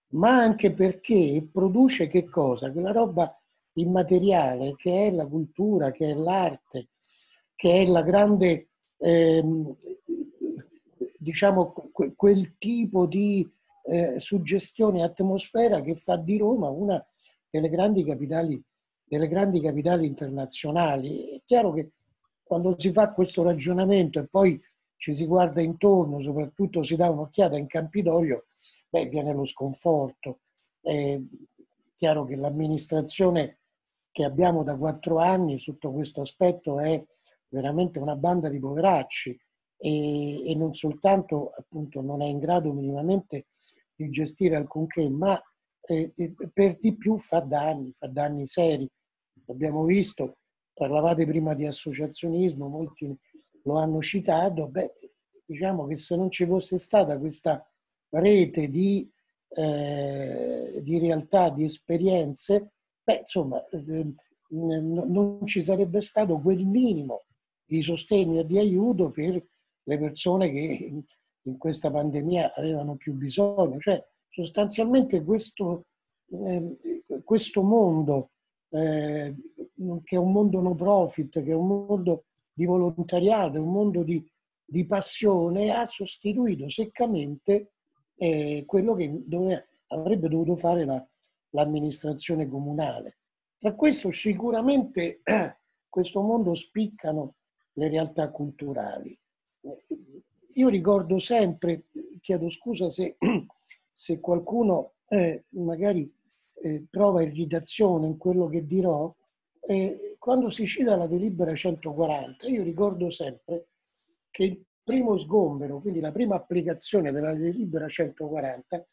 ma anche perché produce che cosa? Quella roba immateriale che è la cultura, che è l'arte, che è la grande, ehm, diciamo, quel tipo di eh, suggestione e atmosfera che fa di Roma una delle grandi capitali, delle grandi capitali internazionali. È chiaro che quando si fa questo ragionamento e poi ci si guarda intorno, soprattutto si dà un'occhiata in Campidoglio, beh, viene lo sconforto. È chiaro che l'amministrazione che abbiamo da quattro anni sotto questo aspetto è veramente una banda di poveracci e, e non soltanto, appunto, non è in grado minimamente di gestire alcunché, ma eh, per di più fa danni, fa danni seri. Abbiamo visto, parlavate prima di associazionismo, molti lo hanno citato, beh, diciamo che se non ci fosse stata questa rete di Eh, di realtà, di esperienze, beh, insomma, eh, non ci sarebbe stato quel minimo di sostegno e di aiuto per le persone che in questa pandemia avevano più bisogno. Cioè, sostanzialmente questo, eh, questo mondo, eh, che è un mondo no profit, che è un mondo di volontariato, è un mondo di, di passione, ha sostituito seccamente Eh, quello che dove avrebbe dovuto fare l'amministrazione la, comunale. Tra questo sicuramente eh, questo mondo spiccano le realtà culturali. Io ricordo sempre, chiedo scusa se, se qualcuno eh, magari eh, prova irritazione in quello che dirò, eh, quando si cita la delibera centoquaranta, io ricordo sempre che primo sgombero, quindi la prima applicazione della delibera centoquaranta,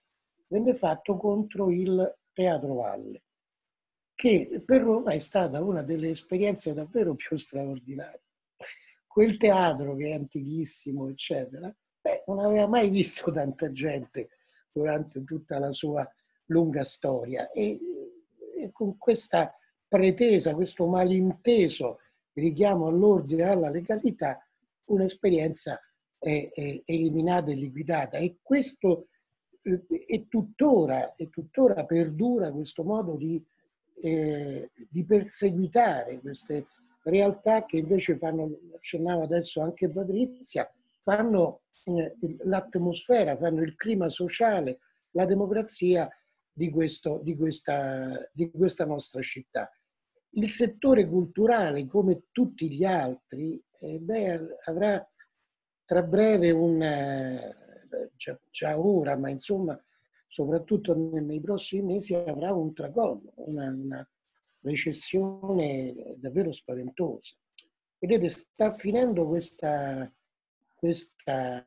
venne fatto contro il Teatro Valle, che per Roma è stata una delle esperienze davvero più straordinarie. quel teatro che è antichissimo, eccetera, beh, non aveva mai visto tanta gente durante tutta la sua lunga storia. E, e con questa pretesa, questo malinteso richiamo all'ordine e alla legalità, un'esperienza è, è eliminata e liquidata. E questo è tuttora, è tuttora perdura questo modo di, eh, di perseguitare queste realtà che invece fanno, accennava adesso anche Patrizia, fanno eh, l'atmosfera, fanno il clima sociale, la democrazia di, questo, di, questa, di questa nostra città. Il settore culturale, come tutti gli altri, eh, beh, avrà tra breve un, già, già ora, ma insomma soprattutto nei prossimi mesi, avrà un tracollo, una, una recessione davvero spaventosa. Vedete, sta finendo questa, questa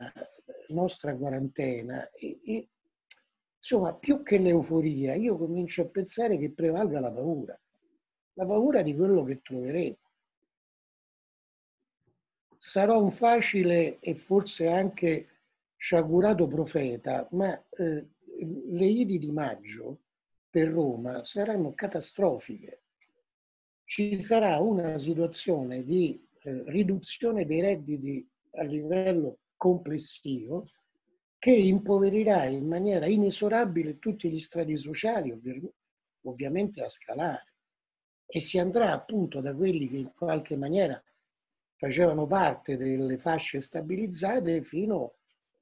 nostra quarantena e, e insomma, più che l'euforia, io comincio a pensare che prevalga la paura. La paura di quello che troveremo. Sarò un facile e forse anche sciagurato profeta, ma eh, le Idi di maggio per Roma saranno catastrofiche. Ci sarà una situazione di eh, riduzione dei redditi a livello complessivo che impoverirà in maniera inesorabile tutti gli strati sociali, ovvi- ovviamente a scalare. E si andrà appunto da quelli che in qualche maniera facevano parte delle fasce stabilizzate fino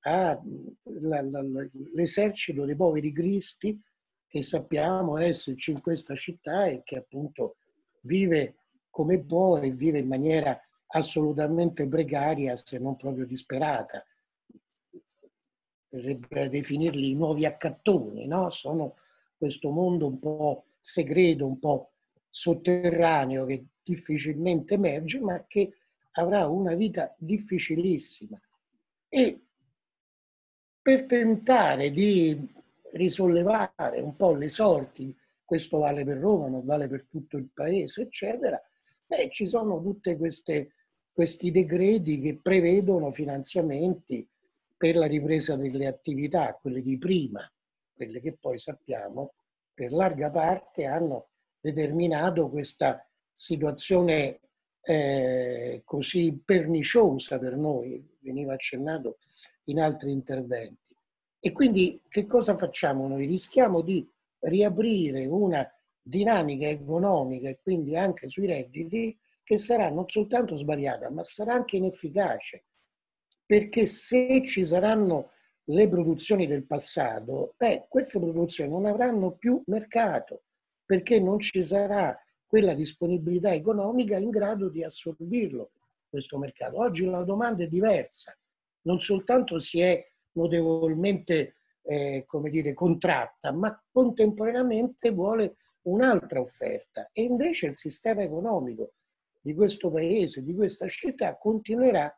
all'esercito dei poveri cristi che sappiamo esserci in questa città e che appunto vive come può e vive in maniera assolutamente precaria, se non proprio disperata. Potrebbe definirli i nuovi accattoni, no? Sono questo mondo un po' segreto, un po' sotterraneo che difficilmente emerge, ma che avrà una vita difficilissima. E per tentare di risollevare un po' le sorti, questo vale per Roma, non vale per tutto il paese, eccetera, beh, ci sono tutti questi decreti che prevedono finanziamenti per la ripresa delle attività, quelle di prima, quelle che poi sappiamo per larga parte hanno determinato questa situazione eh, così perniciosa per noi, veniva accennato in altri interventi. E quindi che cosa facciamo noi? Rischiamo di riaprire una dinamica economica e quindi anche sui redditi che sarà non soltanto sbagliata, ma sarà anche inefficace. Perché se ci saranno le produzioni del passato, beh, queste produzioni non avranno più mercato, perché non ci sarà quella disponibilità economica in grado di assorbirlo, questo mercato. Oggi la domanda è diversa, non soltanto si è notevolmente eh, come dire, contratta, ma contemporaneamente vuole un'altra offerta. E invece il sistema economico di questo paese, di questa città, continuerà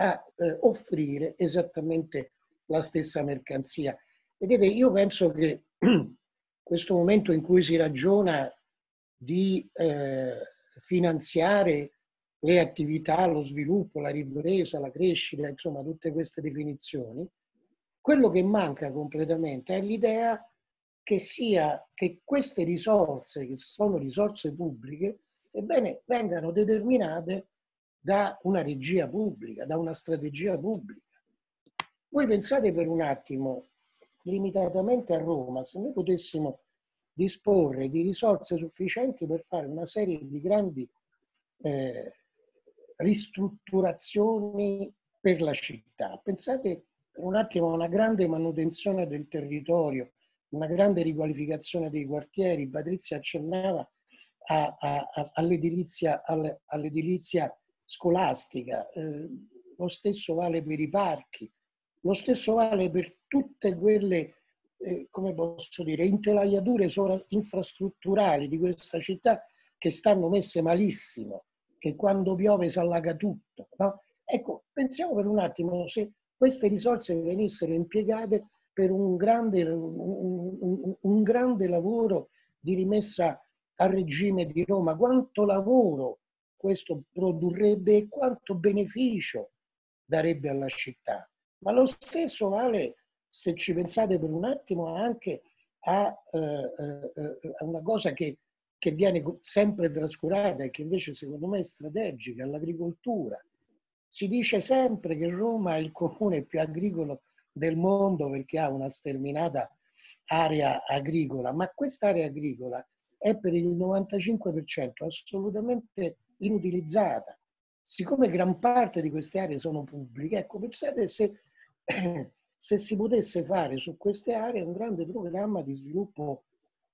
a eh, offrire esattamente la stessa mercanzia. Vedete, io penso che questo momento in cui si ragiona di eh, finanziare le attività, lo sviluppo, la ripresa, la crescita, insomma tutte queste definizioni, quello che manca completamente è l'idea che sia che queste risorse, che sono risorse pubbliche, ebbene vengano determinate da una regia pubblica, da una strategia pubblica. Voi pensate per un attimo, limitatamente a Roma, se noi potessimo disporre di risorse sufficienti per fare una serie di grandi eh, ristrutturazioni per la città. Pensate per un attimo a una grande manutenzione del territorio, una grande riqualificazione dei quartieri. Patrizia accennava a, a, a, all'edilizia, all'edilizia scolastica, eh, lo stesso vale per i parchi. Lo stesso vale per tutte quelle, eh, come posso dire, intelaiature infrastrutturali di questa città che stanno messe malissimo, che quando piove si allaga tutto. No? Ecco, pensiamo per un attimo se queste risorse venissero impiegate per un grande, un, un, un grande lavoro di rimessa a regime di Roma. Quanto lavoro questo produrrebbe e quanto beneficio darebbe alla città. Ma lo stesso vale, se ci pensate per un attimo, anche a, eh, eh, a una cosa che, che viene sempre trascurata e che invece secondo me è strategica, all'agricoltura. Si dice sempre che Roma è il comune più agricolo del mondo perché ha una sterminata area agricola, ma quest'area agricola è per il novantacinque per cento assolutamente inutilizzata. Siccome gran parte di queste aree sono pubbliche, ecco, pensate se, se si potesse fare su queste aree un grande programma di sviluppo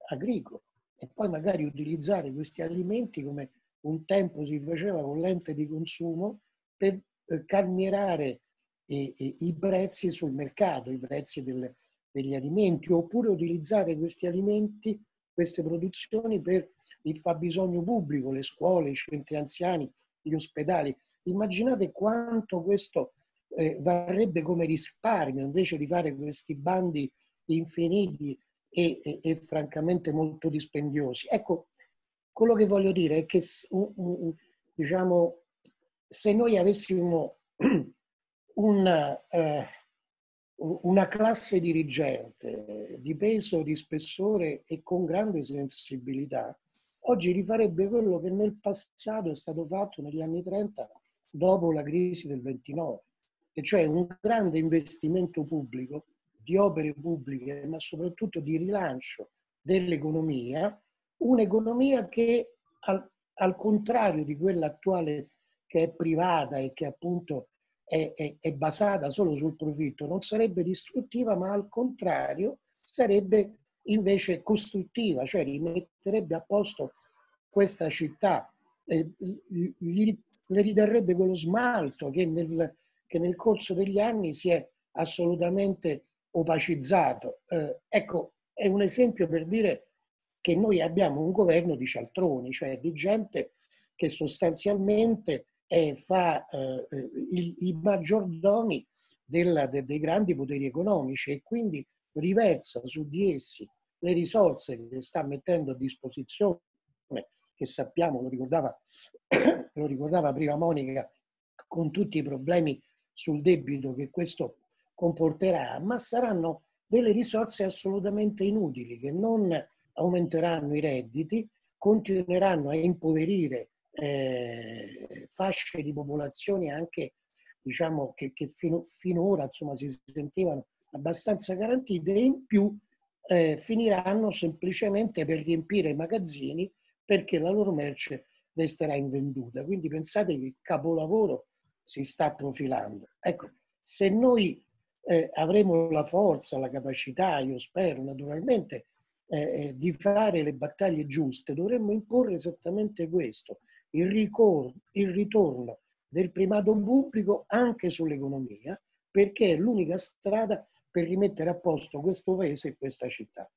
agricolo e poi magari utilizzare questi alimenti come un tempo si faceva con l'ente di consumo per, per calmierare i, i, i prezzi sul mercato, i prezzi del, degli alimenti, oppure utilizzare questi alimenti, queste produzioni per il fabbisogno pubblico, le scuole, i centri anziani, gli ospedali. Immaginate quanto questo eh, varrebbe come risparmio invece di fare questi bandi infiniti e, e, e francamente molto dispendiosi. Ecco, quello che voglio dire è che diciamo, se noi avessimo una, eh, una classe dirigente di peso, di spessore e con grande sensibilità, oggi rifarebbe quello che nel passato è stato fatto negli anni trenta dopo la crisi del ventinove, e cioè un grande investimento pubblico di opere pubbliche, ma soprattutto di rilancio dell'economia, un'economia che al, al contrario di quella attuale che è privata e che appunto è, è, è basata solo sul profitto, non sarebbe distruttiva, ma al contrario sarebbe invece costruttiva, cioè rimetterebbe a posto questa città, eh, gli, le ridarebbe quello smalto che nel, che nel corso degli anni si è assolutamente opacizzato. Eh, ecco, è un esempio per dire che noi abbiamo un governo di cialtroni, cioè di gente che sostanzialmente è, fa eh, i, i maggiordomi della, de, dei grandi poteri economici e quindi riversa su di essi le risorse che sta mettendo a disposizione, che sappiamo, lo ricordava, lo ricordava prima Monica, con tutti i problemi sul debito che questo comporterà, ma saranno delle risorse assolutamente inutili, che non aumenteranno i redditi, continueranno a impoverire eh, fasce di popolazione anche, diciamo, che, che fino, finora insomma, si sentivano abbastanza garantite, e in più eh, finiranno semplicemente per riempire i magazzini perché la loro merce resterà invenduta. Quindi pensate che il capolavoro si sta profilando. Ecco, se noi eh, avremo la forza, la capacità, io spero naturalmente, eh, di fare le battaglie giuste, dovremmo imporre esattamente questo, il, ricordo, il ritorno del primato pubblico anche sull'economia, perché è l'unica strada per rimettere a posto questo paese e questa città.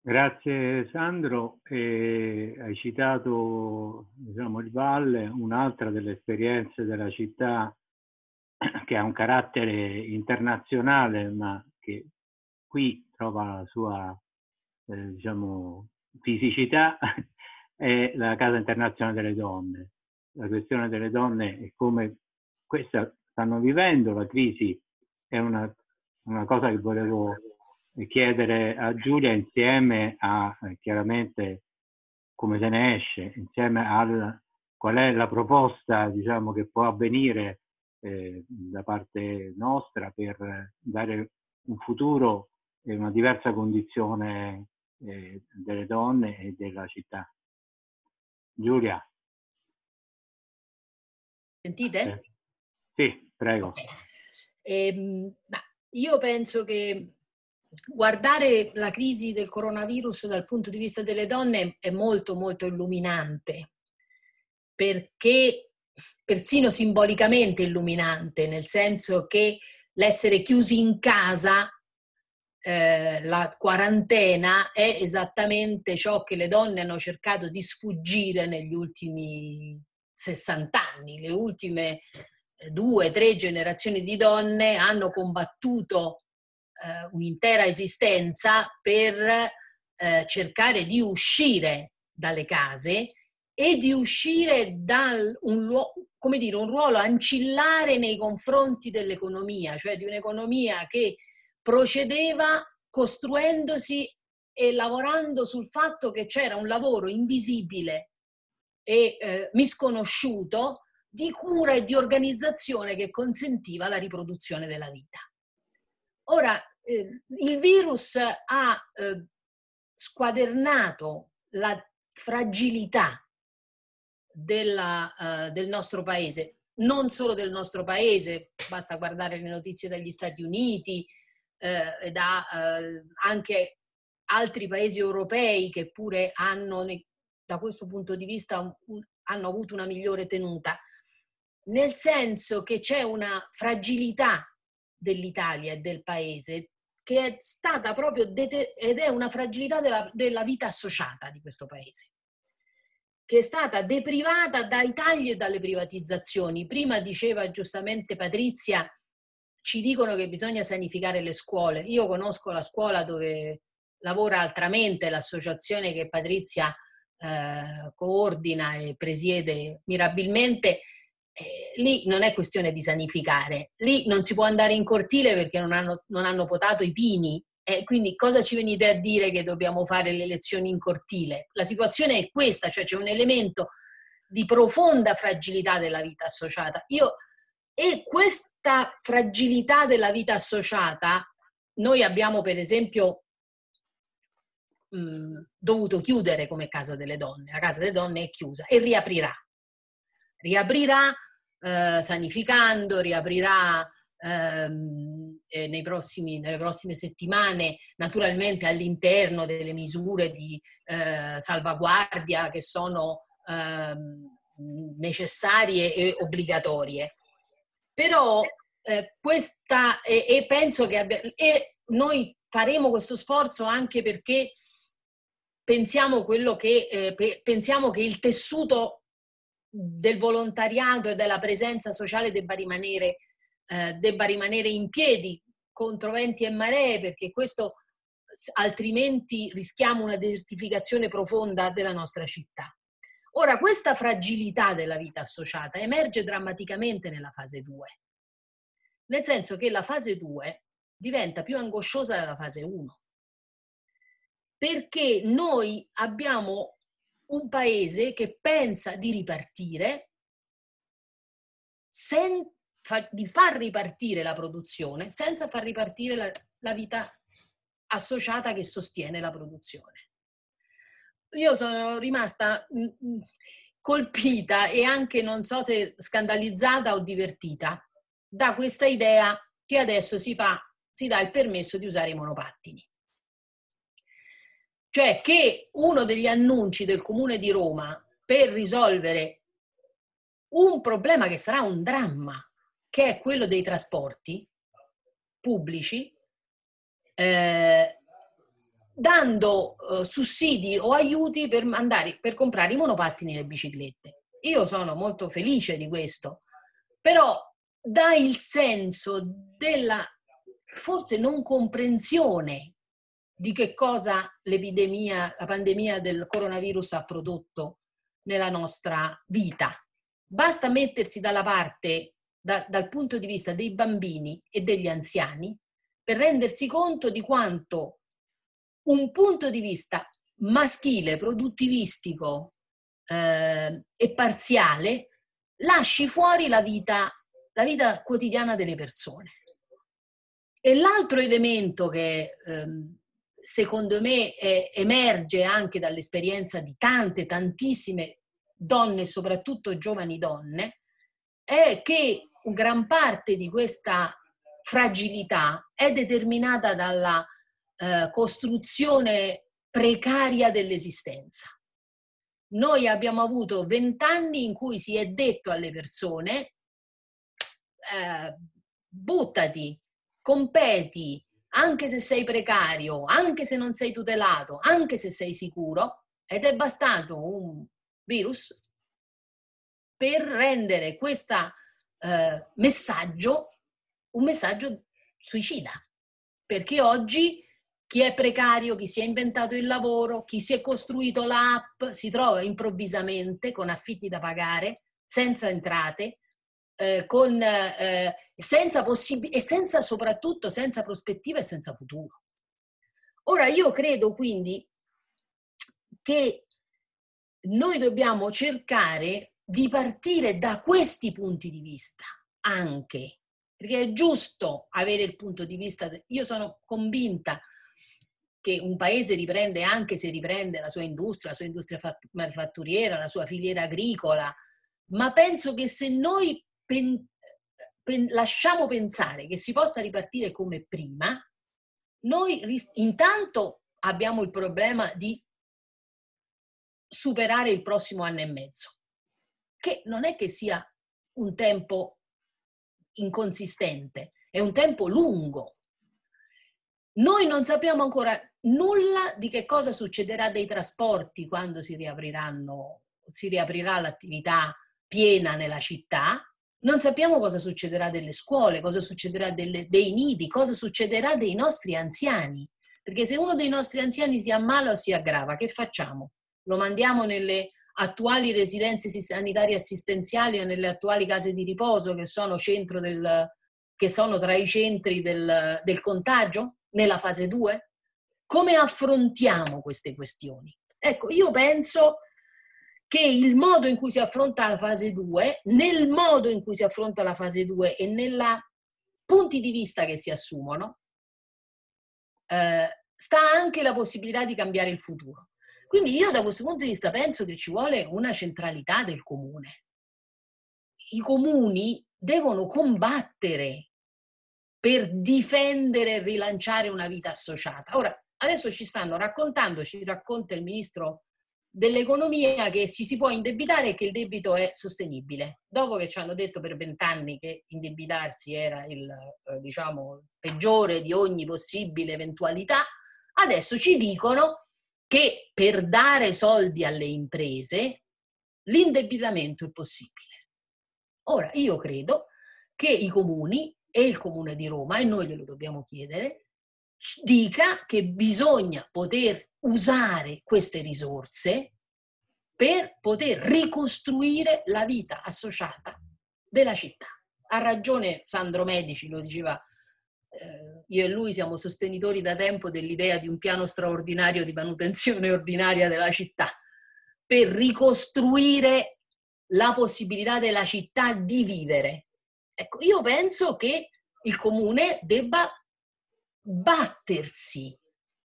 Grazie Sandro, e hai citato, diciamo, il Valle, un'altra delle esperienze della città che ha un carattere internazionale ma che qui trova la sua eh, diciamo, fisicità, è la Casa Internazionale delle Donne. La questione delle donne è come questa stanno vivendo la crisi, è una, una cosa che volevo chiedere a Giulia, insieme a eh, chiaramente come se ne esce, insieme al qual è la proposta, diciamo, che può avvenire eh, da parte nostra per dare un futuro e una diversa condizione eh, delle donne e della città. Giulia. Sentite? Eh. Sì, prego. Okay. Eh, ma io penso che guardare la crisi del coronavirus dal punto di vista delle donne è molto molto illuminante, perché persino simbolicamente illuminante, nel senso che l'essere chiusi in casa, eh, la quarantena, è esattamente ciò che le donne hanno cercato di sfuggire negli ultimi sessanta anni, le ultime due, tre generazioni di donne hanno combattuto eh, un'intera esistenza per eh, cercare di uscire dalle case e di uscire da un, come dire, un ruolo ancillare nei confronti dell'economia, cioè di un'economia che procedeva costruendosi e lavorando sul fatto che c'era un lavoro invisibile e eh, misconosciuto di cura e di organizzazione che consentiva la riproduzione della vita. Ora, eh, il virus ha eh, squadernato la fragilità della, eh, del nostro paese, non solo del nostro paese, basta guardare le notizie dagli Stati Uniti eh, e da eh, anche altri paesi europei che pure hanno, da questo punto di vista, un, un, hanno avuto una migliore tenuta, nel senso che c'è una fragilità dell'Italia e del paese che è stata proprio deter- ed è una fragilità della, della vita associata di questo paese, che è stata deprivata dai tagli e dalle privatizzazioni. Prima diceva giustamente Patrizia, ci dicono che bisogna sanificare le scuole. Io conosco la scuola dove lavora Altramente, l'associazione che Patrizia eh, coordina e presiede mirabilmente. Eh, lì non è questione di sanificare, lì non si può andare in cortile perché non hanno, non hanno potato i pini, eh, quindi cosa ci venite a dire che dobbiamo fare le lezioni in cortile? La situazione è questa, cioè c'è un elemento di profonda fragilità della vita associata. Io, e questa fragilità della vita associata, noi abbiamo per esempio mh, dovuto chiudere come Casa delle Donne, la Casa delle Donne è chiusa e riaprirà, riaprirà Eh, sanificando, riaprirà ehm, eh, nei prossimi, nelle prossime settimane, naturalmente all'interno delle misure di eh, salvaguardia che sono ehm, necessarie e obbligatorie. Però eh, questa, e, e penso che abbia, e noi faremo questo sforzo anche perché pensiamo, quello che, eh, pe, pensiamo che il tessuto del volontariato e della presenza sociale debba rimanere, eh, debba rimanere in piedi contro venti e maree, perché questo, altrimenti rischiamo una desertificazione profonda della nostra città. Ora, questa fragilità della vita associata emerge drammaticamente nella fase due, nel senso che la fase due diventa più angosciosa della fase uno, perché noi abbiamo un paese che pensa di ripartire, sen, fa, di far ripartire la produzione senza far ripartire la, la vita associata che sostiene la produzione. Io sono rimasta mh, colpita e anche non so se scandalizzata o divertita da questa idea che adesso si, fa, si dà il permesso di usare i monopattini. Cioè che uno degli annunci del Comune di Roma per risolvere un problema che sarà un dramma, che è quello dei trasporti pubblici, eh, dando eh, sussidi o aiuti per, andare, per comprare i monopattini e le biciclette. Io sono molto felice di questo, però dà il senso della forse non comprensione di che cosa l'epidemia, la pandemia del coronavirus ha prodotto nella nostra vita. Basta mettersi dalla parte, da, dal punto di vista dei bambini e degli anziani, per rendersi conto di quanto un punto di vista maschile, produttivistico eh, e parziale lasci fuori la vita, la vita quotidiana delle persone. E l'altro elemento che ehm, secondo me eh, emerge anche dall'esperienza di tante, tantissime donne, soprattutto giovani donne, è che gran parte di questa fragilità è determinata dalla eh, costruzione precaria dell'esistenza. Noi abbiamo avuto vent'anni in cui si è detto alle persone eh, buttati, competi, anche se sei precario, anche se non sei tutelato, anche se sei sicuro, ed è bastato un virus per rendere questo eh, messaggio un messaggio suicida, perché oggi chi è precario, chi si è inventato il lavoro, chi si è costruito l'app, si trova improvvisamente con affitti da pagare, senza entrate, eh, con, eh, senza possib- e senza, soprattutto senza prospettiva e senza futuro. Ora io credo quindi che noi dobbiamo cercare di partire da questi punti di vista anche, perché è giusto avere il punto di vista. Io sono convinta che un paese riprende anche se riprende la sua industria, la sua industria manifatturiera, la sua filiera agricola, ma penso che se noi pen, pen, lasciamo pensare che si possa ripartire come prima, noi intanto abbiamo il problema di superare il prossimo anno e mezzo, che non è che sia un tempo inconsistente, è un tempo lungo. Noi non sappiamo ancora nulla di che cosa succederà dei trasporti quando si riapriranno, si riaprirà l'attività piena nella città, non sappiamo cosa succederà delle scuole, cosa succederà delle, dei nidi, cosa succederà dei nostri anziani, perché se uno dei nostri anziani si ammala o si aggrava, che facciamo? Lo mandiamo nelle attuali residenze sanitarie assistenziali o nelle attuali case di riposo che sono, centro del, che sono tra i centri del, del contagio nella fase due? Come affrontiamo queste questioni? Ecco, io penso che il modo in cui si affronta la fase due, nel modo in cui si affronta la fase due e nei punti di vista che si assumono, eh, sta anche la possibilità di cambiare il futuro. Quindi io da questo punto di vista penso che ci vuole una centralità del comune. I comuni devono combattere per difendere e rilanciare una vita associata. Ora, adesso ci stanno raccontando, ci racconta il ministro dell'economia, che ci si può indebitare e che il debito è sostenibile. Dopo che ci hanno detto per vent'anni che indebitarsi era il, diciamo, peggiore di ogni possibile eventualità, adesso ci dicono che per dare soldi alle imprese l'indebitamento è possibile. Ora, io credo che i comuni e il Comune di Roma, e noi glielo dobbiamo chiedere, dica che bisogna poter usare queste risorse per poter ricostruire la vita associata della città. Ha ragione Sandro Medici, lo diceva. Io e lui siamo sostenitori da tempo dell'idea di un piano straordinario di manutenzione ordinaria della città per ricostruire la possibilità della città di vivere. Ecco, io penso che il comune debba battersi,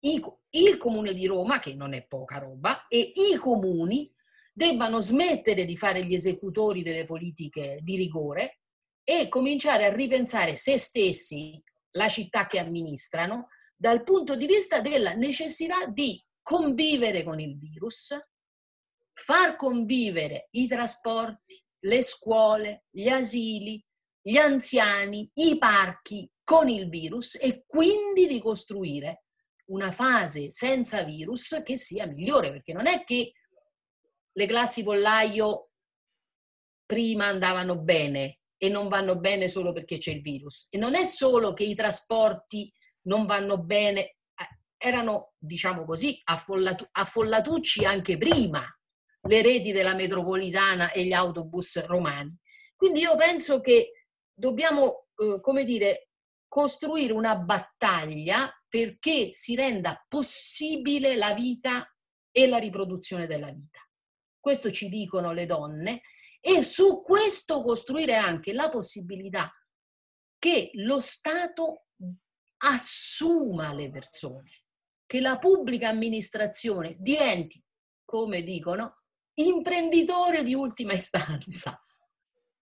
il Comune di Roma, che non è poca roba, e i comuni debbano smettere di fare gli esecutori delle politiche di rigore e cominciare a ripensare se stessi, la città che amministrano, dal punto di vista della necessità di convivere con il virus, far convivere i trasporti, le scuole, gli asili, gli anziani, i parchi con il virus e quindi di costruire una fase senza virus che sia migliore, perché non è che le classi pollaio prima andavano bene e non vanno bene solo perché c'è il virus, e non è solo che i trasporti non vanno bene, erano, diciamo così, affollatu- affollatucci anche prima le reti della metropolitana e gli autobus romani. Quindi io penso che dobbiamo, eh, come dire, costruire una battaglia perché si renda possibile la vita e la riproduzione della vita. Questo ci dicono le donne. E su questo costruire anche la possibilità che lo Stato assuma le persone, che la pubblica amministrazione diventi, come dicono, imprenditore di ultima istanza.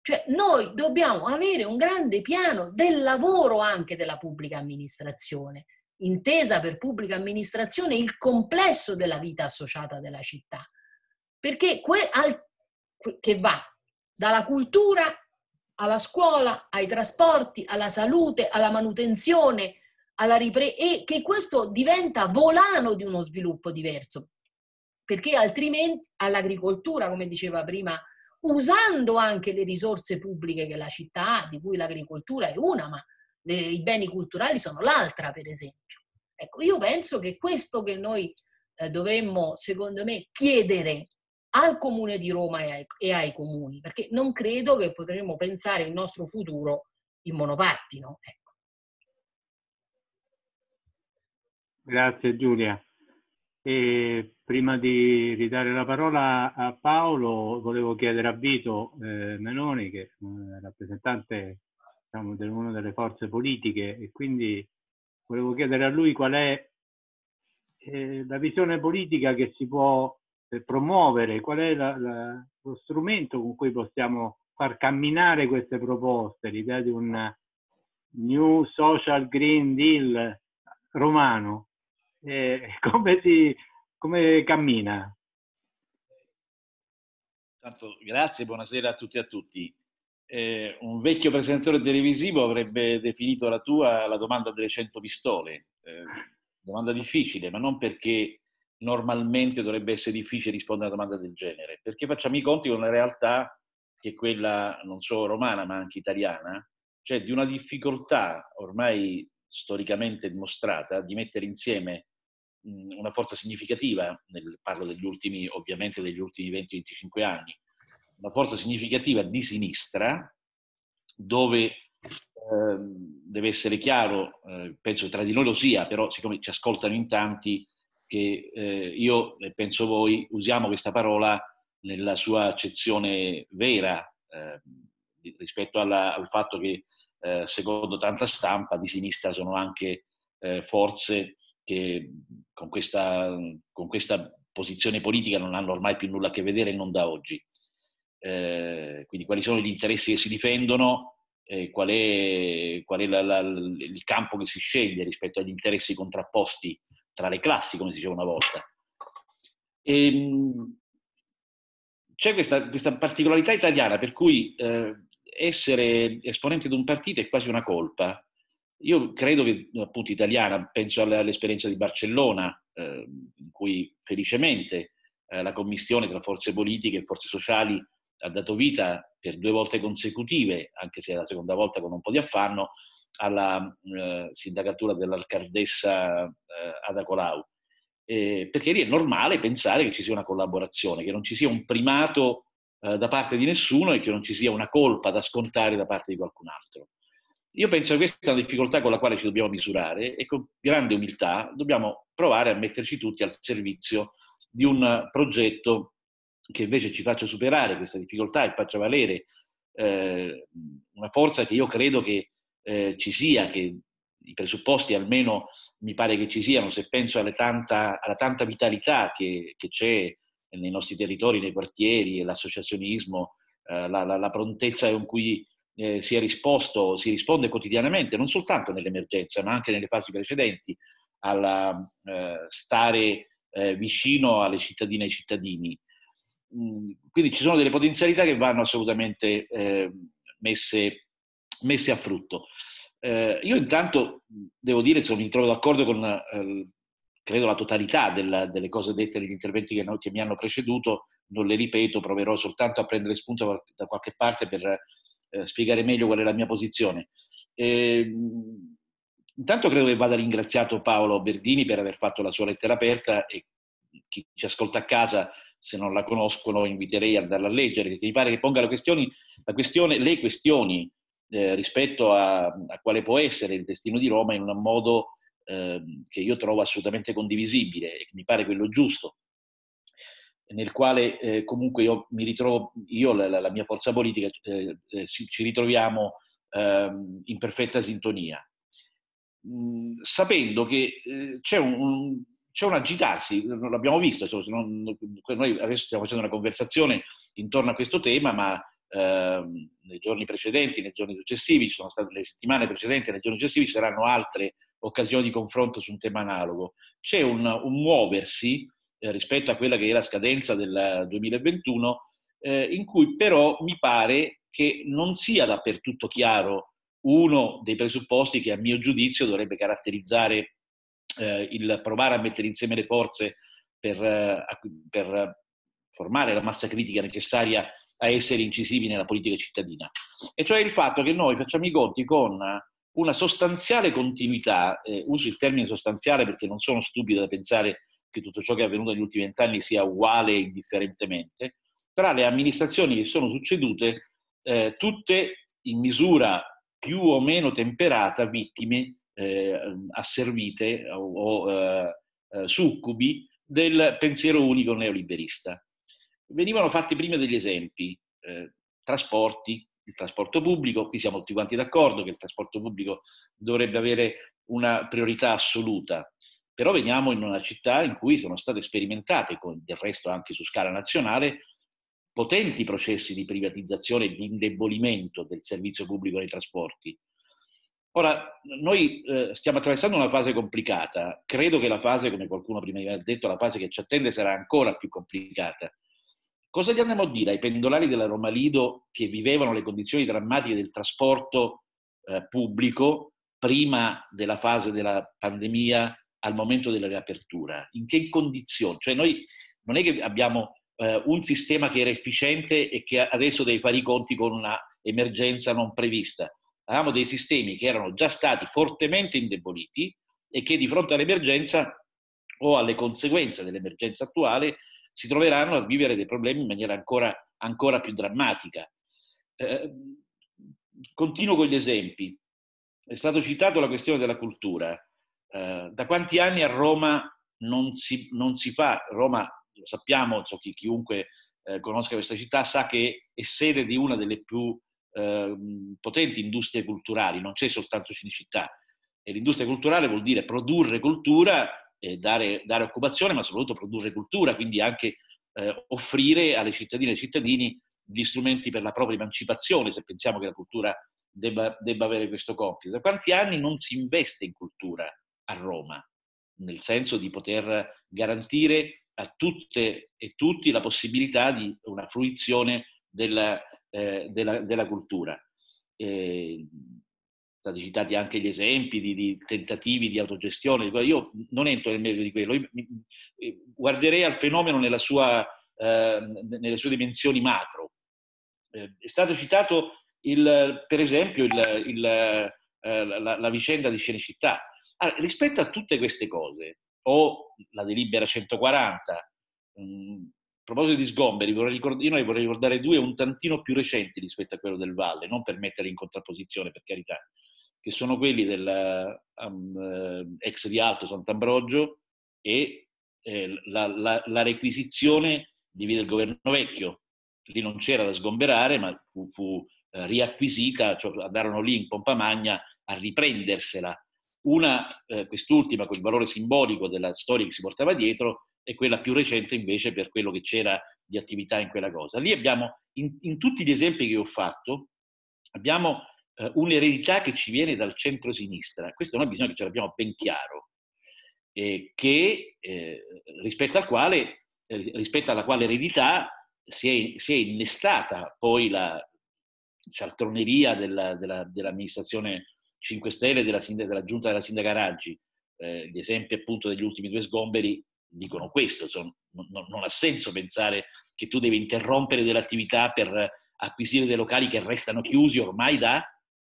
Cioè noi dobbiamo avere un grande piano del lavoro anche della pubblica amministrazione, intesa per pubblica amministrazione il complesso della vita associata della città, perché que- al- che va dalla cultura alla scuola, ai trasporti, alla salute, alla manutenzione, alla ripre- e che questo diventa volano di uno sviluppo diverso, perché altrimenti all'agricoltura, come diceva prima, usando anche le risorse pubbliche che la città ha, di cui l'agricoltura è una, ma le, i beni culturali sono l'altra, per esempio. Ecco, io penso che questo che noi eh, dovremmo, secondo me, chiedere al Comune di Roma e ai, e ai comuni, perché non credo che potremmo pensare il nostro futuro in monopattino. Ecco. Grazie Giulia. E prima di ridare la parola a Paolo, volevo chiedere a Vito eh, Meloni, che è rappresentante, diciamo, di una delle forze politiche, e quindi volevo chiedere a lui qual è eh, la visione politica che si può eh, promuovere, qual è la, la, lo strumento con cui possiamo far camminare queste proposte, l'idea di un New Social Green Deal romano. Eh, come, si, come cammina? Tanto, grazie, buonasera a tutti e a tutti. Eh, un vecchio presentatore televisivo avrebbe definito la tua la domanda delle cento pistole. Eh, domanda difficile, ma non perché normalmente dovrebbe essere difficile rispondere a una domanda del genere, perché facciamo i conti con una realtà che è quella non solo romana ma anche italiana, cioè di una difficoltà ormai storicamente dimostrata di mettere insieme una forza significativa, nel, parlo degli ultimi, ovviamente degli ultimi venti venticinque anni, una forza significativa di sinistra, dove eh, deve essere chiaro, eh, penso che tra di noi lo sia, però siccome ci ascoltano in tanti, che eh, io e penso voi usiamo questa parola nella sua accezione vera eh, rispetto alla, al fatto che Eh, secondo tanta stampa, di sinistra sono anche eh, forze che con questa, con questa posizione politica non hanno ormai più nulla a che vedere, e non da oggi. Eh, quindi quali sono gli interessi che si difendono, eh, qual è, qual è la, la, il campo che si sceglie rispetto agli interessi contrapposti tra le classi, come si diceva una volta. C'è questa, questa particolarità italiana per cui... Eh, essere esponente di un partito è quasi una colpa. Io credo che, appunto, italiana, penso all'esperienza di Barcellona, eh, in cui felicemente eh, la commistione tra forze politiche e forze sociali ha dato vita per due volte consecutive, anche se la seconda volta con un po' di affanno, alla eh, sindacatura dell'alcaldessa eh, Ada Colau. Eh, perché lì è normale pensare che ci sia una collaborazione, che non ci sia un primato da parte di nessuno e che non ci sia una colpa da scontare da parte di qualcun altro. Io penso che questa sia una difficoltà con la quale ci dobbiamo misurare, e con grande umiltà dobbiamo provare a metterci tutti al servizio di un progetto che invece ci faccia superare questa difficoltà e faccia valere eh, una forza che io credo che eh, ci sia, che i presupposti almeno mi pare che ci siano, se penso alle tanta, alla tanta vitalità che c'è nei nostri territori, nei quartieri, l'associazionismo, eh, la, la, la prontezza con cui eh, si è risposto, si risponde quotidianamente, non soltanto nell'emergenza, ma anche nelle fasi precedenti, alla eh, stare eh, vicino alle cittadine e ai cittadini. Mm, quindi ci sono delle potenzialità che vanno assolutamente eh, messe, messe a frutto. Eh, io intanto, devo dire, sono, mi trovo d'accordo con... Eh, credo la totalità della, delle cose dette negli interventi che, no, che mi hanno preceduto, non le ripeto, proverò soltanto a prendere spunto da qualche parte per eh, spiegare meglio qual è la mia posizione. E, intanto credo che vada ringraziato Paolo Berdini per aver fatto la sua lettera aperta, e chi ci ascolta a casa, se non la conoscono, inviterei a andarla a leggere, perché mi pare che ponga la questione, la questione, le questioni eh, rispetto a, a quale può essere il destino di Roma in un modo che io trovo assolutamente condivisibile e che mi pare quello giusto, nel quale eh, comunque io mi ritrovo, io la, la mia forza politica eh, eh, ci ritroviamo eh, in perfetta sintonia, mm, sapendo che eh, c'è un, un, un agitarsi, l'abbiamo visto, cioè, non, noi adesso stiamo facendo una conversazione intorno a questo tema, ma eh, nei giorni precedenti, nei giorni successivi, ci sono state le settimane precedenti, nei giorni successivi ci saranno altre occasioni di confronto su un tema analogo. C'è un, un muoversi eh, rispetto a quella che è la scadenza del duemilaventuno, eh, in cui però mi pare che non sia dappertutto chiaro uno dei presupposti che a mio giudizio dovrebbe caratterizzare eh, il provare a mettere insieme le forze per, eh, per formare la massa critica necessaria a essere incisivi nella politica cittadina. E cioè il fatto che noi facciamo i conti con una sostanziale continuità, eh, uso il termine sostanziale perché non sono stupido da pensare che tutto ciò che è avvenuto negli ultimi vent'anni sia uguale indifferentemente, tra le amministrazioni che sono succedute, eh, tutte in misura più o meno temperata, vittime eh, asservite o, o eh, succubi del pensiero unico neoliberista. Venivano fatti prima degli esempi, eh, trasporti, il trasporto pubblico, qui siamo tutti quanti d'accordo che il trasporto pubblico dovrebbe avere una priorità assoluta, però veniamo in una città in cui sono state sperimentate, con, del resto anche su scala nazionale, potenti processi di privatizzazione e di indebolimento del servizio pubblico nei trasporti. Ora, noi eh, stiamo attraversando una fase complicata, credo che la fase, come qualcuno prima mi ha detto, la fase che ci attende sarà ancora più complicata. Cosa gli andiamo a dire ai pendolari della Roma Lido che vivevano le condizioni drammatiche del trasporto eh, pubblico prima della fase della pandemia, al momento della riapertura? In che condizioni? Cioè noi non è che abbiamo eh, un sistema che era efficiente e che adesso deve fare i conti con una emergenza non prevista. Avevamo dei sistemi che erano già stati fortemente indeboliti e che di fronte all'emergenza o alle conseguenze dell'emergenza attuale si troveranno a vivere dei problemi in maniera ancora, ancora più drammatica. Eh, continuo con gli esempi. È stato citato la questione della cultura. Eh, da quanti anni a Roma non si, non si fa, Roma lo sappiamo, so chi, chiunque eh, conosca questa città sa che è sede di una delle più eh, potenti industrie culturali, non c'è soltanto Cinecittà. E l'industria culturale vuol dire produrre cultura, Dare, dare occupazione, ma soprattutto produrre cultura, quindi anche eh, offrire alle cittadine e ai cittadini gli strumenti per la propria emancipazione, se pensiamo che la cultura debba, debba avere questo compito. Da quanti anni non si investe in cultura a Roma, nel senso di poter garantire a tutte e tutti la possibilità di una fruizione della, eh, della, della cultura? Eh, Stati citati anche gli esempi di, di tentativi di autogestione. Io non entro nel merito di quello, io guarderei al fenomeno nella sua, eh, nelle sue dimensioni macro. Eh, è stato citato, il, per esempio, il, il, eh, la, la vicenda di Cinecittà. Allora, rispetto a tutte queste cose, o la delibera centoquaranta, mh, a proposito di sgomberi, vorrei ricordare, io ne vorrei ricordare due un tantino più recenti rispetto a quello del Valle, non per mettere in contrapposizione, per carità, che sono quelli del um, ex Rialto Sant'Ambrogio e eh, la, la, la requisizione di via del Governo Vecchio. Lì non c'era da sgomberare, ma fu, fu eh, riacquisita, cioè andarono lì in pompa magna a riprendersela. Una, eh, quest'ultima, col valore simbolico della storia che si portava dietro, e quella più recente invece per quello che c'era di attività in quella cosa. Lì abbiamo, in, in tutti gli esempi che ho fatto, abbiamo un'eredità che ci viene dal centro-sinistra. Questo noi bisogna che ce l'abbiamo ben chiaro, eh, che, eh, rispetto, al quale, eh, rispetto alla quale eredità si è, si è innestata poi la cialtroneria della, della, dell'amministrazione cinque Stelle, della, della giunta della sindaca Raggi. Eh, gli esempi appunto degli ultimi due sgomberi dicono questo, sono, non, non ha senso pensare che tu devi interrompere delle attività per acquisire dei locali che restano chiusi ormai da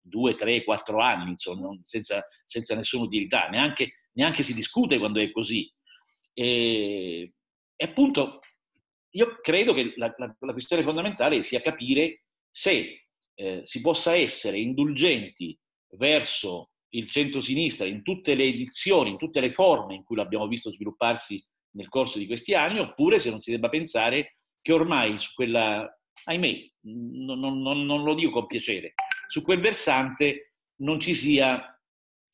due, tre, quattro anni, insomma, senza, senza nessuna utilità, neanche, neanche si discute quando è così. E, e appunto io credo che la, la, la questione fondamentale sia capire se eh, si possa essere indulgenti verso il centro-sinistra in tutte le edizioni, in tutte le forme in cui l'abbiamo visto svilupparsi nel corso di questi anni, oppure se non si debba pensare che ormai su quella, ahimè, non, non, non lo dico con piacere, su quel versante non ci sia,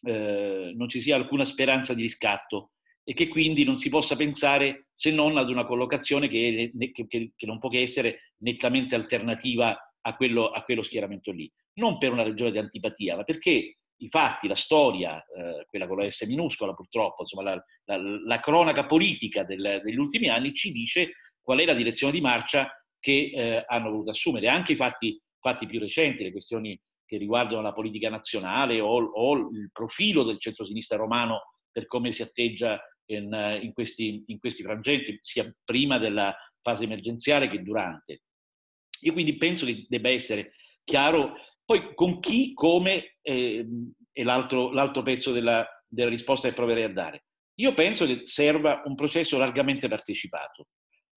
eh, non ci sia alcuna speranza di riscatto e che quindi non si possa pensare se non ad una collocazione che, che, che non può che essere nettamente alternativa a quello, a quello schieramento lì. Non per una ragione di antipatia, ma perché i fatti, la storia, eh, quella con la S minuscola purtroppo, insomma la, la, la cronaca politica del, degli ultimi anni ci dice qual è la direzione di marcia che eh, hanno voluto assumere. Anche i fatti, fatti più recenti, le questioni che riguardano la politica nazionale o, o il profilo del centrosinistra romano per come si atteggia in, in, questi, in questi frangenti, sia prima della fase emergenziale che durante. Io quindi penso che debba essere chiaro poi con chi, come, eh, e l'altro, l'altro pezzo della, della risposta che proverei a dare. Io penso che serva un processo largamente partecipato,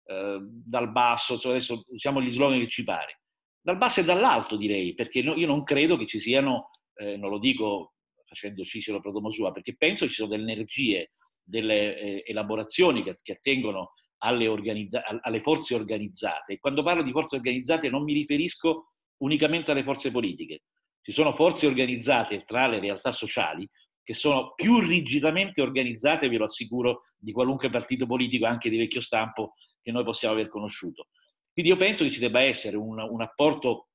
eh, dal basso, cioè adesso usiamo gli slogan che ci pare, dal basso e dall'alto direi, perché no, io non credo che ci siano, eh, non lo dico facendo Cicero pro domo sua, perché penso ci sono delle energie, delle eh, elaborazioni che, che attengono alle, organizza- alle forze organizzate. E quando parlo di forze organizzate non mi riferisco unicamente alle forze politiche. Ci sono forze organizzate tra le realtà sociali che sono più rigidamente organizzate, ve lo assicuro, di qualunque partito politico, anche di vecchio stampo, che noi possiamo aver conosciuto. Quindi io penso che ci debba essere un, un apporto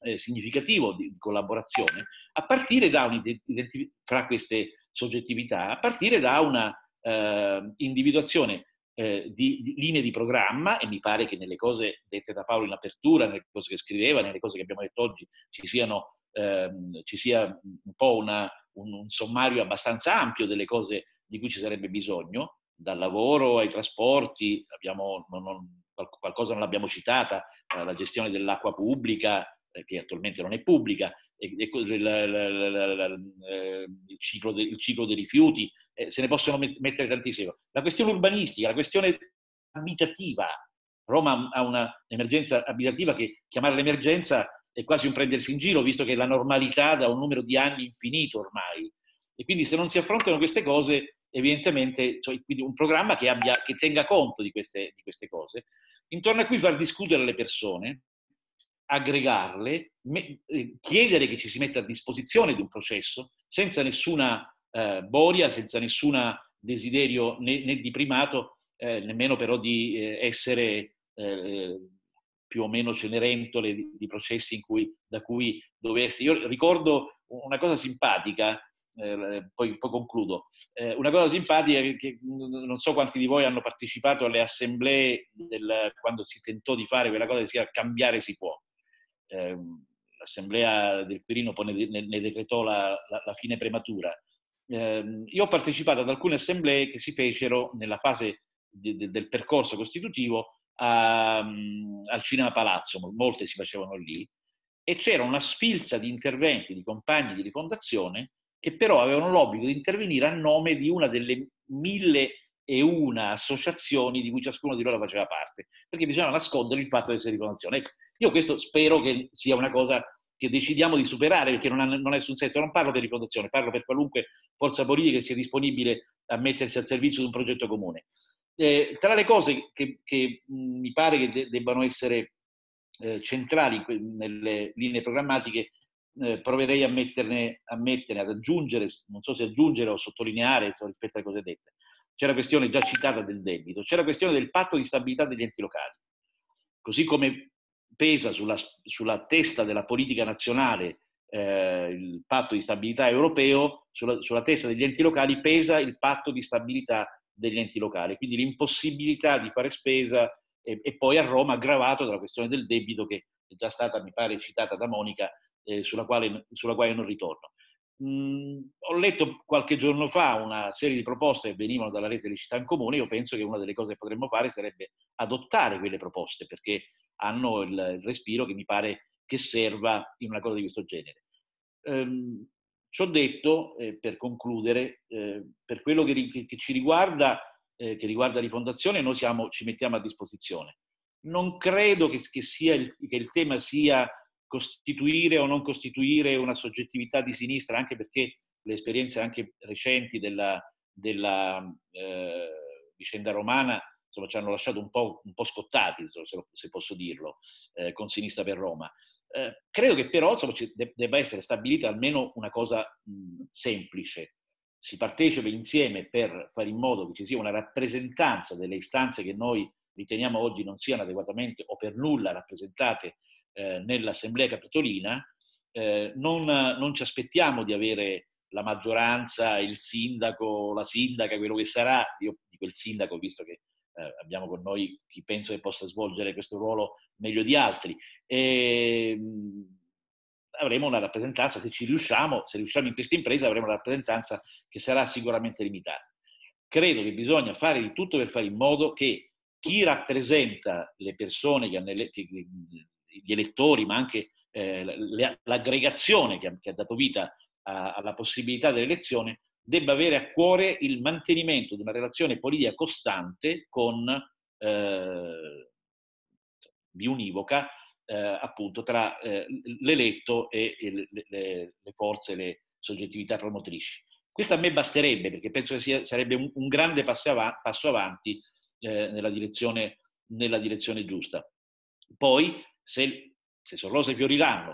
eh, significativo di, di collaborazione, a partire da un'identi- fra queste soggettività, a partire da una eh, individuazione eh, di, di linee di programma, e mi pare che nelle cose dette da Paolo in apertura, nelle cose che scriveva, nelle cose che abbiamo detto oggi, ci siano Ehm, ci sia un po' una, un, un sommario abbastanza ampio delle cose di cui ci sarebbe bisogno, dal lavoro ai trasporti, abbiamo, non, non, qualcosa non l'abbiamo citata, eh, la gestione dell'acqua pubblica, eh, che attualmente non è pubblica, e, e, la, la, la, la, la, il, ciclo de, il ciclo dei rifiuti, eh, se ne possono mettere tantissime. La questione urbanistica, la questione abitativa, Roma ha un'emergenza abitativa che chiamare l'emergenza è quasi un prendersi in giro, visto che la normalità da un numero di anni infinito ormai. E quindi se non si affrontano queste cose, evidentemente, cioè, quindi un programma che, abbia, che tenga conto di queste, di queste cose, intorno a cui far discutere le persone, aggregarle, me, eh, chiedere che ci si metta a disposizione di un processo, senza nessuna eh, boria, senza nessun desiderio né, né di primato, eh, nemmeno però di eh, essere... Eh, più o meno cenerentole di, di processi in cui, da cui dovessi... Io ricordo una cosa simpatica, eh, poi, poi concludo, eh, una cosa simpatica che non so quanti di voi hanno partecipato alle assemblee del, quando si tentò di fare quella cosa che si chiama cambiare si può. Eh, l'assemblea del Quirino poi ne, ne, ne decretò la, la, la fine prematura. Eh, io ho partecipato ad alcune assemblee che si fecero nella fase de, de, del percorso costitutivo A, al Cinema Palazzo, molte si facevano lì, e c'era una sfilza di interventi di compagni di Rifondazione che però avevano l'obbligo di intervenire a nome di una delle mille e una associazioni di cui ciascuno di loro faceva parte, perché bisognava nascondere il fatto di essere Rifondazione. Ecco, io questo spero che sia una cosa che decidiamo di superare, perché non ha, non ha nessun senso. Non parlo per Rifondazione, parlo per qualunque forza politica che sia disponibile a mettersi al servizio di un progetto comune. Eh, tra le cose che, che mi pare che de- debbano essere eh, centrali que- nelle linee programmatiche, eh, proverei a metterne, a metterne, ad aggiungere, non so se aggiungere o sottolineare so, rispetto alle cose dette. C'è la questione già citata del debito, c'è la questione del patto di stabilità degli enti locali. Così come pesa sulla, sulla testa della politica nazionale eh, il patto di stabilità europeo, sulla, sulla testa degli enti locali pesa il patto di stabilità degli enti locali, quindi l'impossibilità di fare spesa e, e poi a Roma aggravato dalla questione del debito che è già stata, mi pare, citata da Monica, eh, sulla, quale, sulla quale non ritorno. Mm, ho letto qualche giorno fa una serie di proposte che venivano dalla rete di Città in Comune. Io penso che una delle cose che potremmo fare sarebbe adottare quelle proposte, perché hanno il, il respiro che mi pare che serva in una cosa di questo genere. Um, Ci ho detto, eh, per concludere, eh, per quello che, che, che ci riguarda, eh, che riguarda Rifondazione, noi siamo, ci mettiamo a disposizione. Non credo che, che, sia il, che il tema sia costituire o non costituire una soggettività di sinistra, anche perché le esperienze anche recenti della, della eh, vicenda romana, insomma, ci hanno lasciato un po', un po' scottati, se, lo, se posso dirlo, eh, con Sinistra per Roma. Eh, credo che però insomma, debba essere stabilita almeno una cosa mh, semplice. Si partecipe insieme per fare in modo che ci sia una rappresentanza delle istanze che noi riteniamo oggi non siano adeguatamente o per nulla rappresentate eh, nell'Assemblea Capitolina. Eh, non, non ci aspettiamo di avere la maggioranza, il sindaco, la sindaca, quello che sarà. Io dico il sindaco, visto che Eh, abbiamo con noi chi penso che possa svolgere questo ruolo meglio di altri. E, mh, avremo una rappresentanza, se ci riusciamo, se riusciamo in questa impresa, avremo una rappresentanza che sarà sicuramente limitata. Credo che bisogna fare di tutto per fare in modo che chi rappresenta le persone, che hanno ele- che, gli elettori, ma anche eh, l'aggregazione che ha, che ha dato vita alla possibilità dell'elezione, debba avere a cuore il mantenimento di una relazione politica costante con, eh, biunivoca, eh, appunto, tra eh, l'eletto e, e le, le, le forze, le soggettività promotrici. Questo a me basterebbe, perché penso che sia, sarebbe un, un grande passo avanti, passo avanti eh, nella, direzione, nella direzione giusta. Poi, se, se sono rose fioriranno,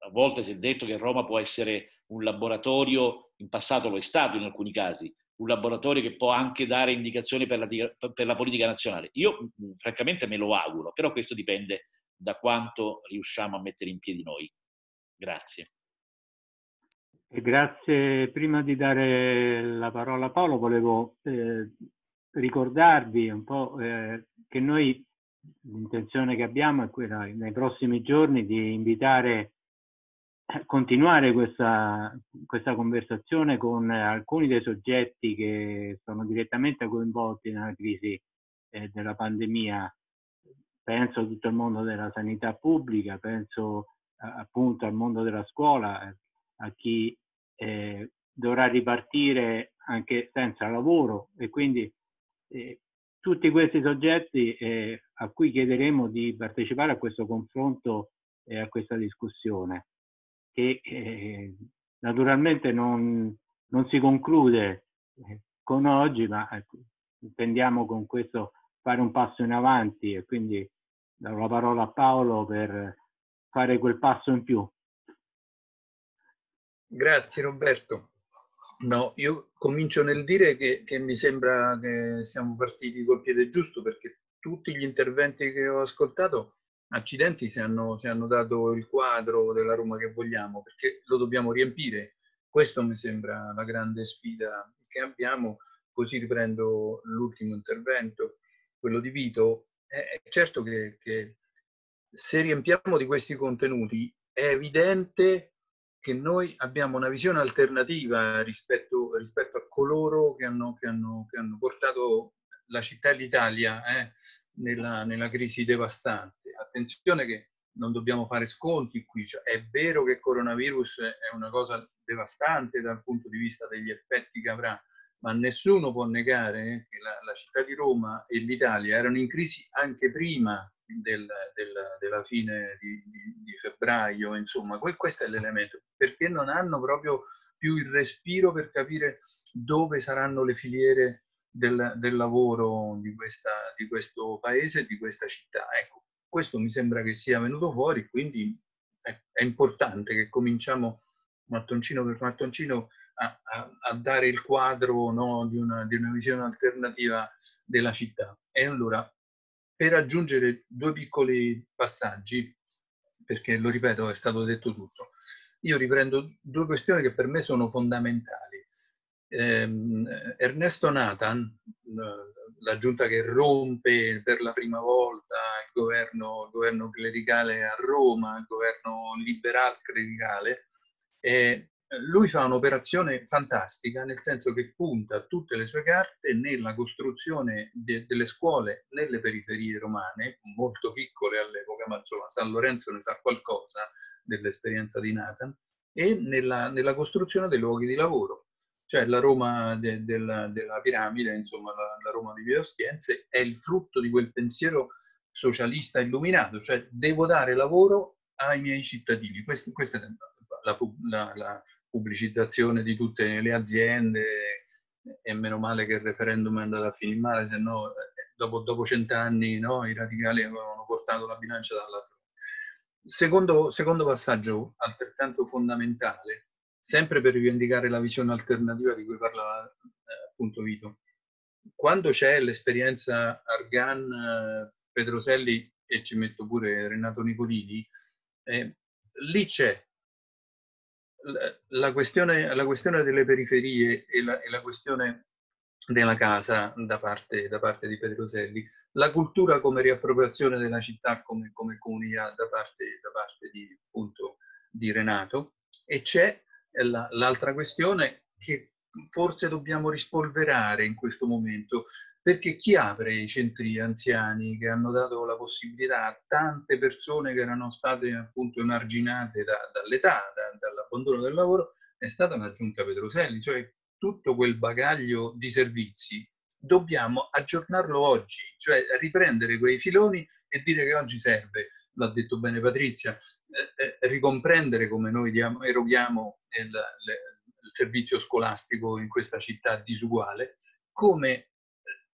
a volte si è detto che Roma può essere un laboratorio, in passato lo è stato in alcuni casi, un laboratorio che può anche dare indicazioni per la, per la politica nazionale. Io francamente me lo auguro, però questo dipende da quanto riusciamo a mettere in piedi noi. Grazie. E grazie. Prima di dare la parola a Paolo, volevo eh, ricordarvi un po' eh, che noi l'intenzione che abbiamo è quella nei prossimi giorni di invitare, continuare questa, questa conversazione con alcuni dei soggetti che sono direttamente coinvolti nella crisi eh, della pandemia. Penso a tutto il mondo della sanità pubblica, penso appunto al mondo della scuola, a chi eh, dovrà ripartire anche senza lavoro, e quindi eh, tutti questi soggetti eh, a cui chiederemo di partecipare a questo confronto e a questa discussione, che eh, naturalmente non, non si conclude con oggi, ma intendiamo con questo fare un passo in avanti, e quindi darò la parola a Paolo per fare quel passo in più. Grazie Roberto. No, io comincio nel dire che, che mi sembra che siamo partiti col piede giusto, perché tutti gli interventi che ho ascoltato, accidenti, si hanno, si hanno dato il quadro della Roma che vogliamo, perché lo dobbiamo riempire. Questo mi sembra la grande sfida che abbiamo, così riprendo l'ultimo intervento, quello di Vito. È certo che, che se riempiamo di questi contenuti è evidente che noi abbiamo una visione alternativa rispetto, rispetto a coloro che hanno, che, hanno, che hanno portato la città e l'Italia eh, nella, nella crisi devastante. Attenzione che non dobbiamo fare sconti qui, cioè, è vero che il coronavirus è una cosa devastante dal punto di vista degli effetti che avrà, ma nessuno può negare che la, la città di Roma e l'Italia erano in crisi anche prima Del, del, della fine di, di, di febbraio, insomma. Questo è l'elemento, perché non hanno proprio più il respiro per capire dove saranno le filiere del, del lavoro di, questa, di questo paese, di questa città. Ecco, questo mi sembra che sia venuto fuori, quindi è, è importante che cominciamo mattoncino per mattoncino a, a, a dare il quadro, no, di, una, di una visione alternativa della città. E allora, per aggiungere due piccoli passaggi, perché lo ripeto, è stato detto tutto, io riprendo due questioni che per me sono fondamentali. Eh, Ernesto Nathan, la giunta che rompe per la prima volta il governo, il governo clericale a Roma, il governo liberal clericale, eh, lui fa un'operazione fantastica, nel senso che punta tutte le sue carte nella costruzione de delle scuole nelle periferie romane, molto piccole all'epoca, ma insomma San Lorenzo ne sa qualcosa dell'esperienza di Nathan, e nella, nella costruzione dei luoghi di lavoro. Cioè la Roma de della, della piramide, insomma la, la Roma di Via Ostiense, è il frutto di quel pensiero socialista illuminato, cioè devo dare lavoro ai miei cittadini. Questo, questo è la, la, la pubblicizzazione di tutte le aziende, e meno male che il referendum è andato a finire male, se no dopo, dopo cent'anni, no, i radicali avevano portato la bilancia dalla fronte. Secondo, secondo passaggio altrettanto fondamentale, sempre per rivendicare la visione alternativa di cui parlava eh, appunto Vito, quando c'è l'esperienza Argan eh, Petroselli, e ci metto pure Renato Nicolini, eh, lì c'è La questione, la questione delle periferie e la, e la questione della casa da parte, da parte di Petroselli, la cultura come riappropriazione della città, come, come comunità da parte, da parte di, appunto, di Renato, e c'è l'altra questione che forse dobbiamo rispolverare in questo momento, perché chi apre i centri anziani che hanno dato la possibilità a tante persone che erano state appunto emarginate da, dall'età, da, dall'abbandono del lavoro, è stata un'aggiunta Petroselli, cioè tutto quel bagaglio di servizi dobbiamo aggiornarlo oggi, cioè riprendere quei filoni e dire che oggi serve, l'ha detto bene Patrizia, eh, eh, ricomprendere come noi diamo, eroghiamo il, il servizio scolastico in questa città disuguale, come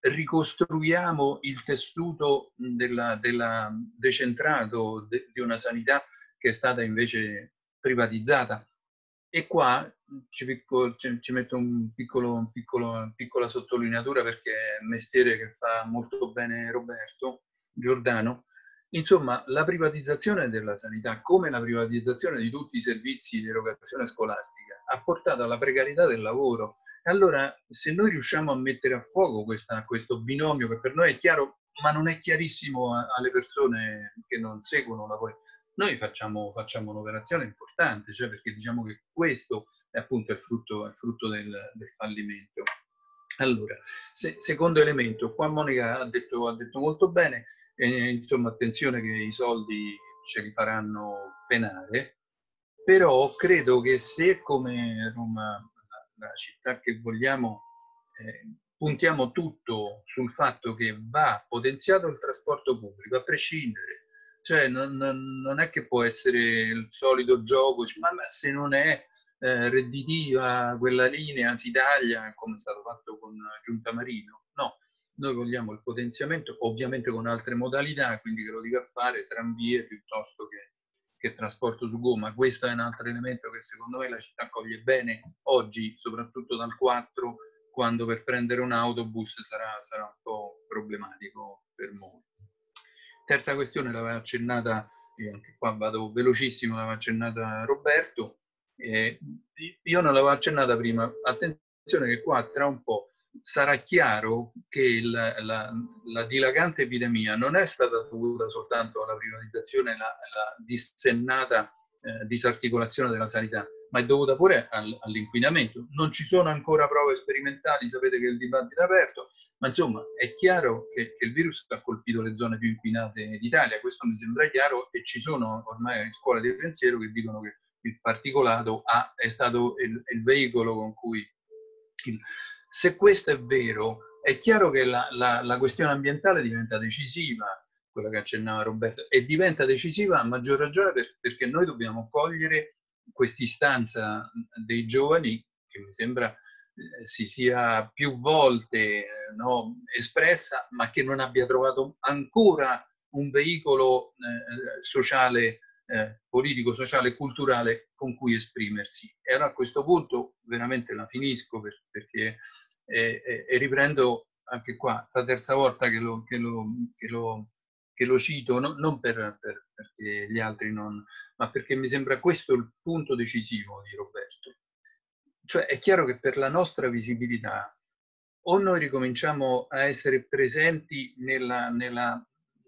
ricostruiamo il tessuto della, della decentrato de, di una sanità che è stata invece privatizzata. E qua ci, picco, ci, ci metto un piccolo, un piccolo, piccola sottolineatura, perché è un mestiere che fa molto bene Roberto Giordano. Insomma, la privatizzazione della sanità, come la privatizzazione di tutti i servizi di erogazione scolastica, ha portato alla precarietà del lavoro. Allora, se noi riusciamo a mettere a fuoco questa, questo binomio, che per noi è chiaro, ma non è chiarissimo a, alle persone che non seguono la politica, noi facciamo, facciamo un'operazione importante, cioè perché diciamo che questo è appunto il frutto, il frutto del, del fallimento. Allora, se, secondo elemento, qua Monica ha detto, ha detto molto bene, e, insomma, attenzione che i soldi ce li faranno penare, però credo che se come Roma, la città che vogliamo, eh, puntiamo tutto sul fatto che va potenziato il trasporto pubblico, a prescindere, cioè non, non è che può essere il solito gioco, ma, ma se non è eh, redditiva quella linea si taglia, come è stato fatto con Giuntamarino. No, noi vogliamo il potenziamento, ovviamente con altre modalità, quindi che lo dica a fare tranvie piuttosto che Che trasporto su gomma. Questo è un altro elemento che secondo me la città coglie bene oggi, soprattutto dal quattro, quando per prendere un autobus sarà, sarà un po' problematico per molti. Terza questione l'aveva accennata, e anche qua vado velocissimo, l'aveva accennata Roberto, e io non l'avevo accennata prima. Attenzione che qua tra un po' sarà chiaro che la, la, la dilagante epidemia non è stata dovuta soltanto alla privatizzazione e alla, alla dissennata eh, disarticolazione della sanità, ma è dovuta pure al, all'inquinamento. Non ci sono ancora prove sperimentali, sapete che il dibattito è aperto, ma insomma è chiaro che, che il virus ha colpito le zone più inquinate d'Italia, questo mi sembra chiaro, e ci sono ormai scuole di pensiero che dicono che il particolato ha, è stato il, il veicolo con cui... Il, Se questo è vero, è chiaro che la, la, la questione ambientale diventa decisiva, quella che accennava Roberto, e diventa decisiva a maggior ragione per, perché noi dobbiamo cogliere quest'istanza dei giovani, che mi sembra eh, si sia più volte eh, no, espressa, ma che non abbia trovato ancora un veicolo eh, sociale, eh, politico, sociale e culturale con cui esprimersi. E allora a questo punto veramente la finisco per, perché... E, e, e riprendo anche qua la terza volta che lo, che lo, che lo, che lo cito, no, non per, per, perché gli altri non, ma perché mi sembra questo il punto decisivo di Roberto. Cioè è chiaro che per la nostra visibilità o noi ricominciamo a essere presenti nella, nella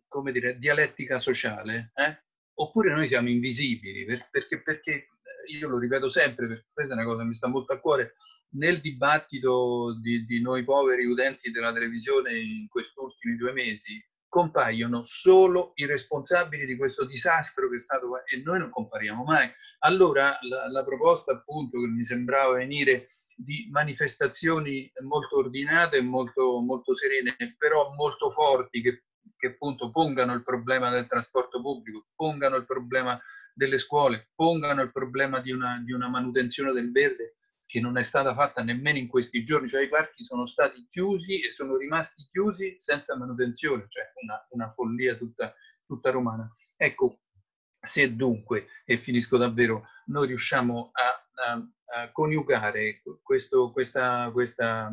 come dire, dialettica sociale, eh? Oppure noi siamo invisibili, per, perché, perché io lo ripeto sempre, perché questa è una cosa che mi sta molto a cuore, nel dibattito di, di noi poveri udenti della televisione in questi ultimi due mesi compaiono solo i responsabili di questo disastro che è stato, e noi non compariamo mai. Allora la, la proposta appunto che mi sembrava venire di manifestazioni molto ordinate, molto, molto serene, però molto forti, che, che appunto pongano il problema del trasporto pubblico, pongano il problema delle scuole, pongano il problema di una, di una manutenzione del verde che non è stata fatta nemmeno in questi giorni, cioè i parchi sono stati chiusi e sono rimasti chiusi senza manutenzione, cioè una, una follia tutta, tutta romana. Ecco, se dunque, e finisco davvero, noi riusciamo a, a, a coniugare questo, questa, questa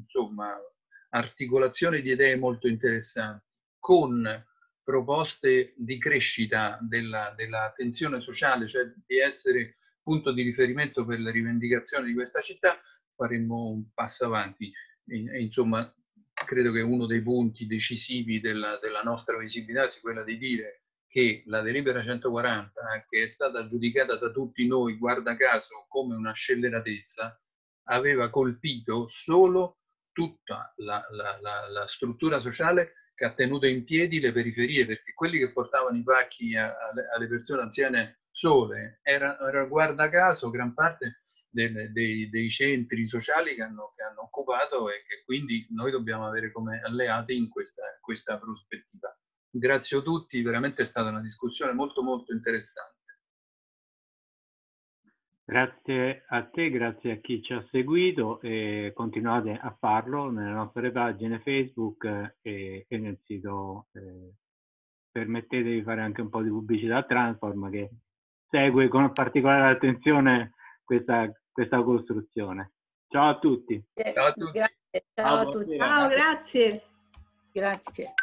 insomma, articolazione di idee molto interessanti con proposte di crescita della, della tensione sociale, cioè di essere punto di riferimento per le rivendicazioni di questa città, faremmo un passo avanti. E, e insomma, credo che uno dei punti decisivi della, della nostra visibilità sia quella di dire che la delibera centoquaranta, che è stata giudicata da tutti noi, guarda caso, come una scelleratezza, aveva colpito solo tutta la, la, la, la struttura sociale che ha tenuto in piedi le periferie, perché quelli che portavano i pacchi a, a, alle persone anziane sole. Era, era guarda caso gran parte delle, dei, dei centri sociali che hanno, che hanno occupato, e che quindi noi dobbiamo avere come alleati in questa, questa prospettiva. Grazie a tutti, veramente è stata una discussione molto molto interessante. Grazie a te, grazie a chi ci ha seguito, e continuate a farlo nelle nostre pagine Facebook e, e nel sito. Eh, permettetevi di fare anche un po' di pubblicità a Transform, che segue con particolare attenzione questa, questa costruzione. Ciao a tutti. Ciao a tutti. Grazie. Ciao, ciao a tutti. Ciao, grazie. Grazie.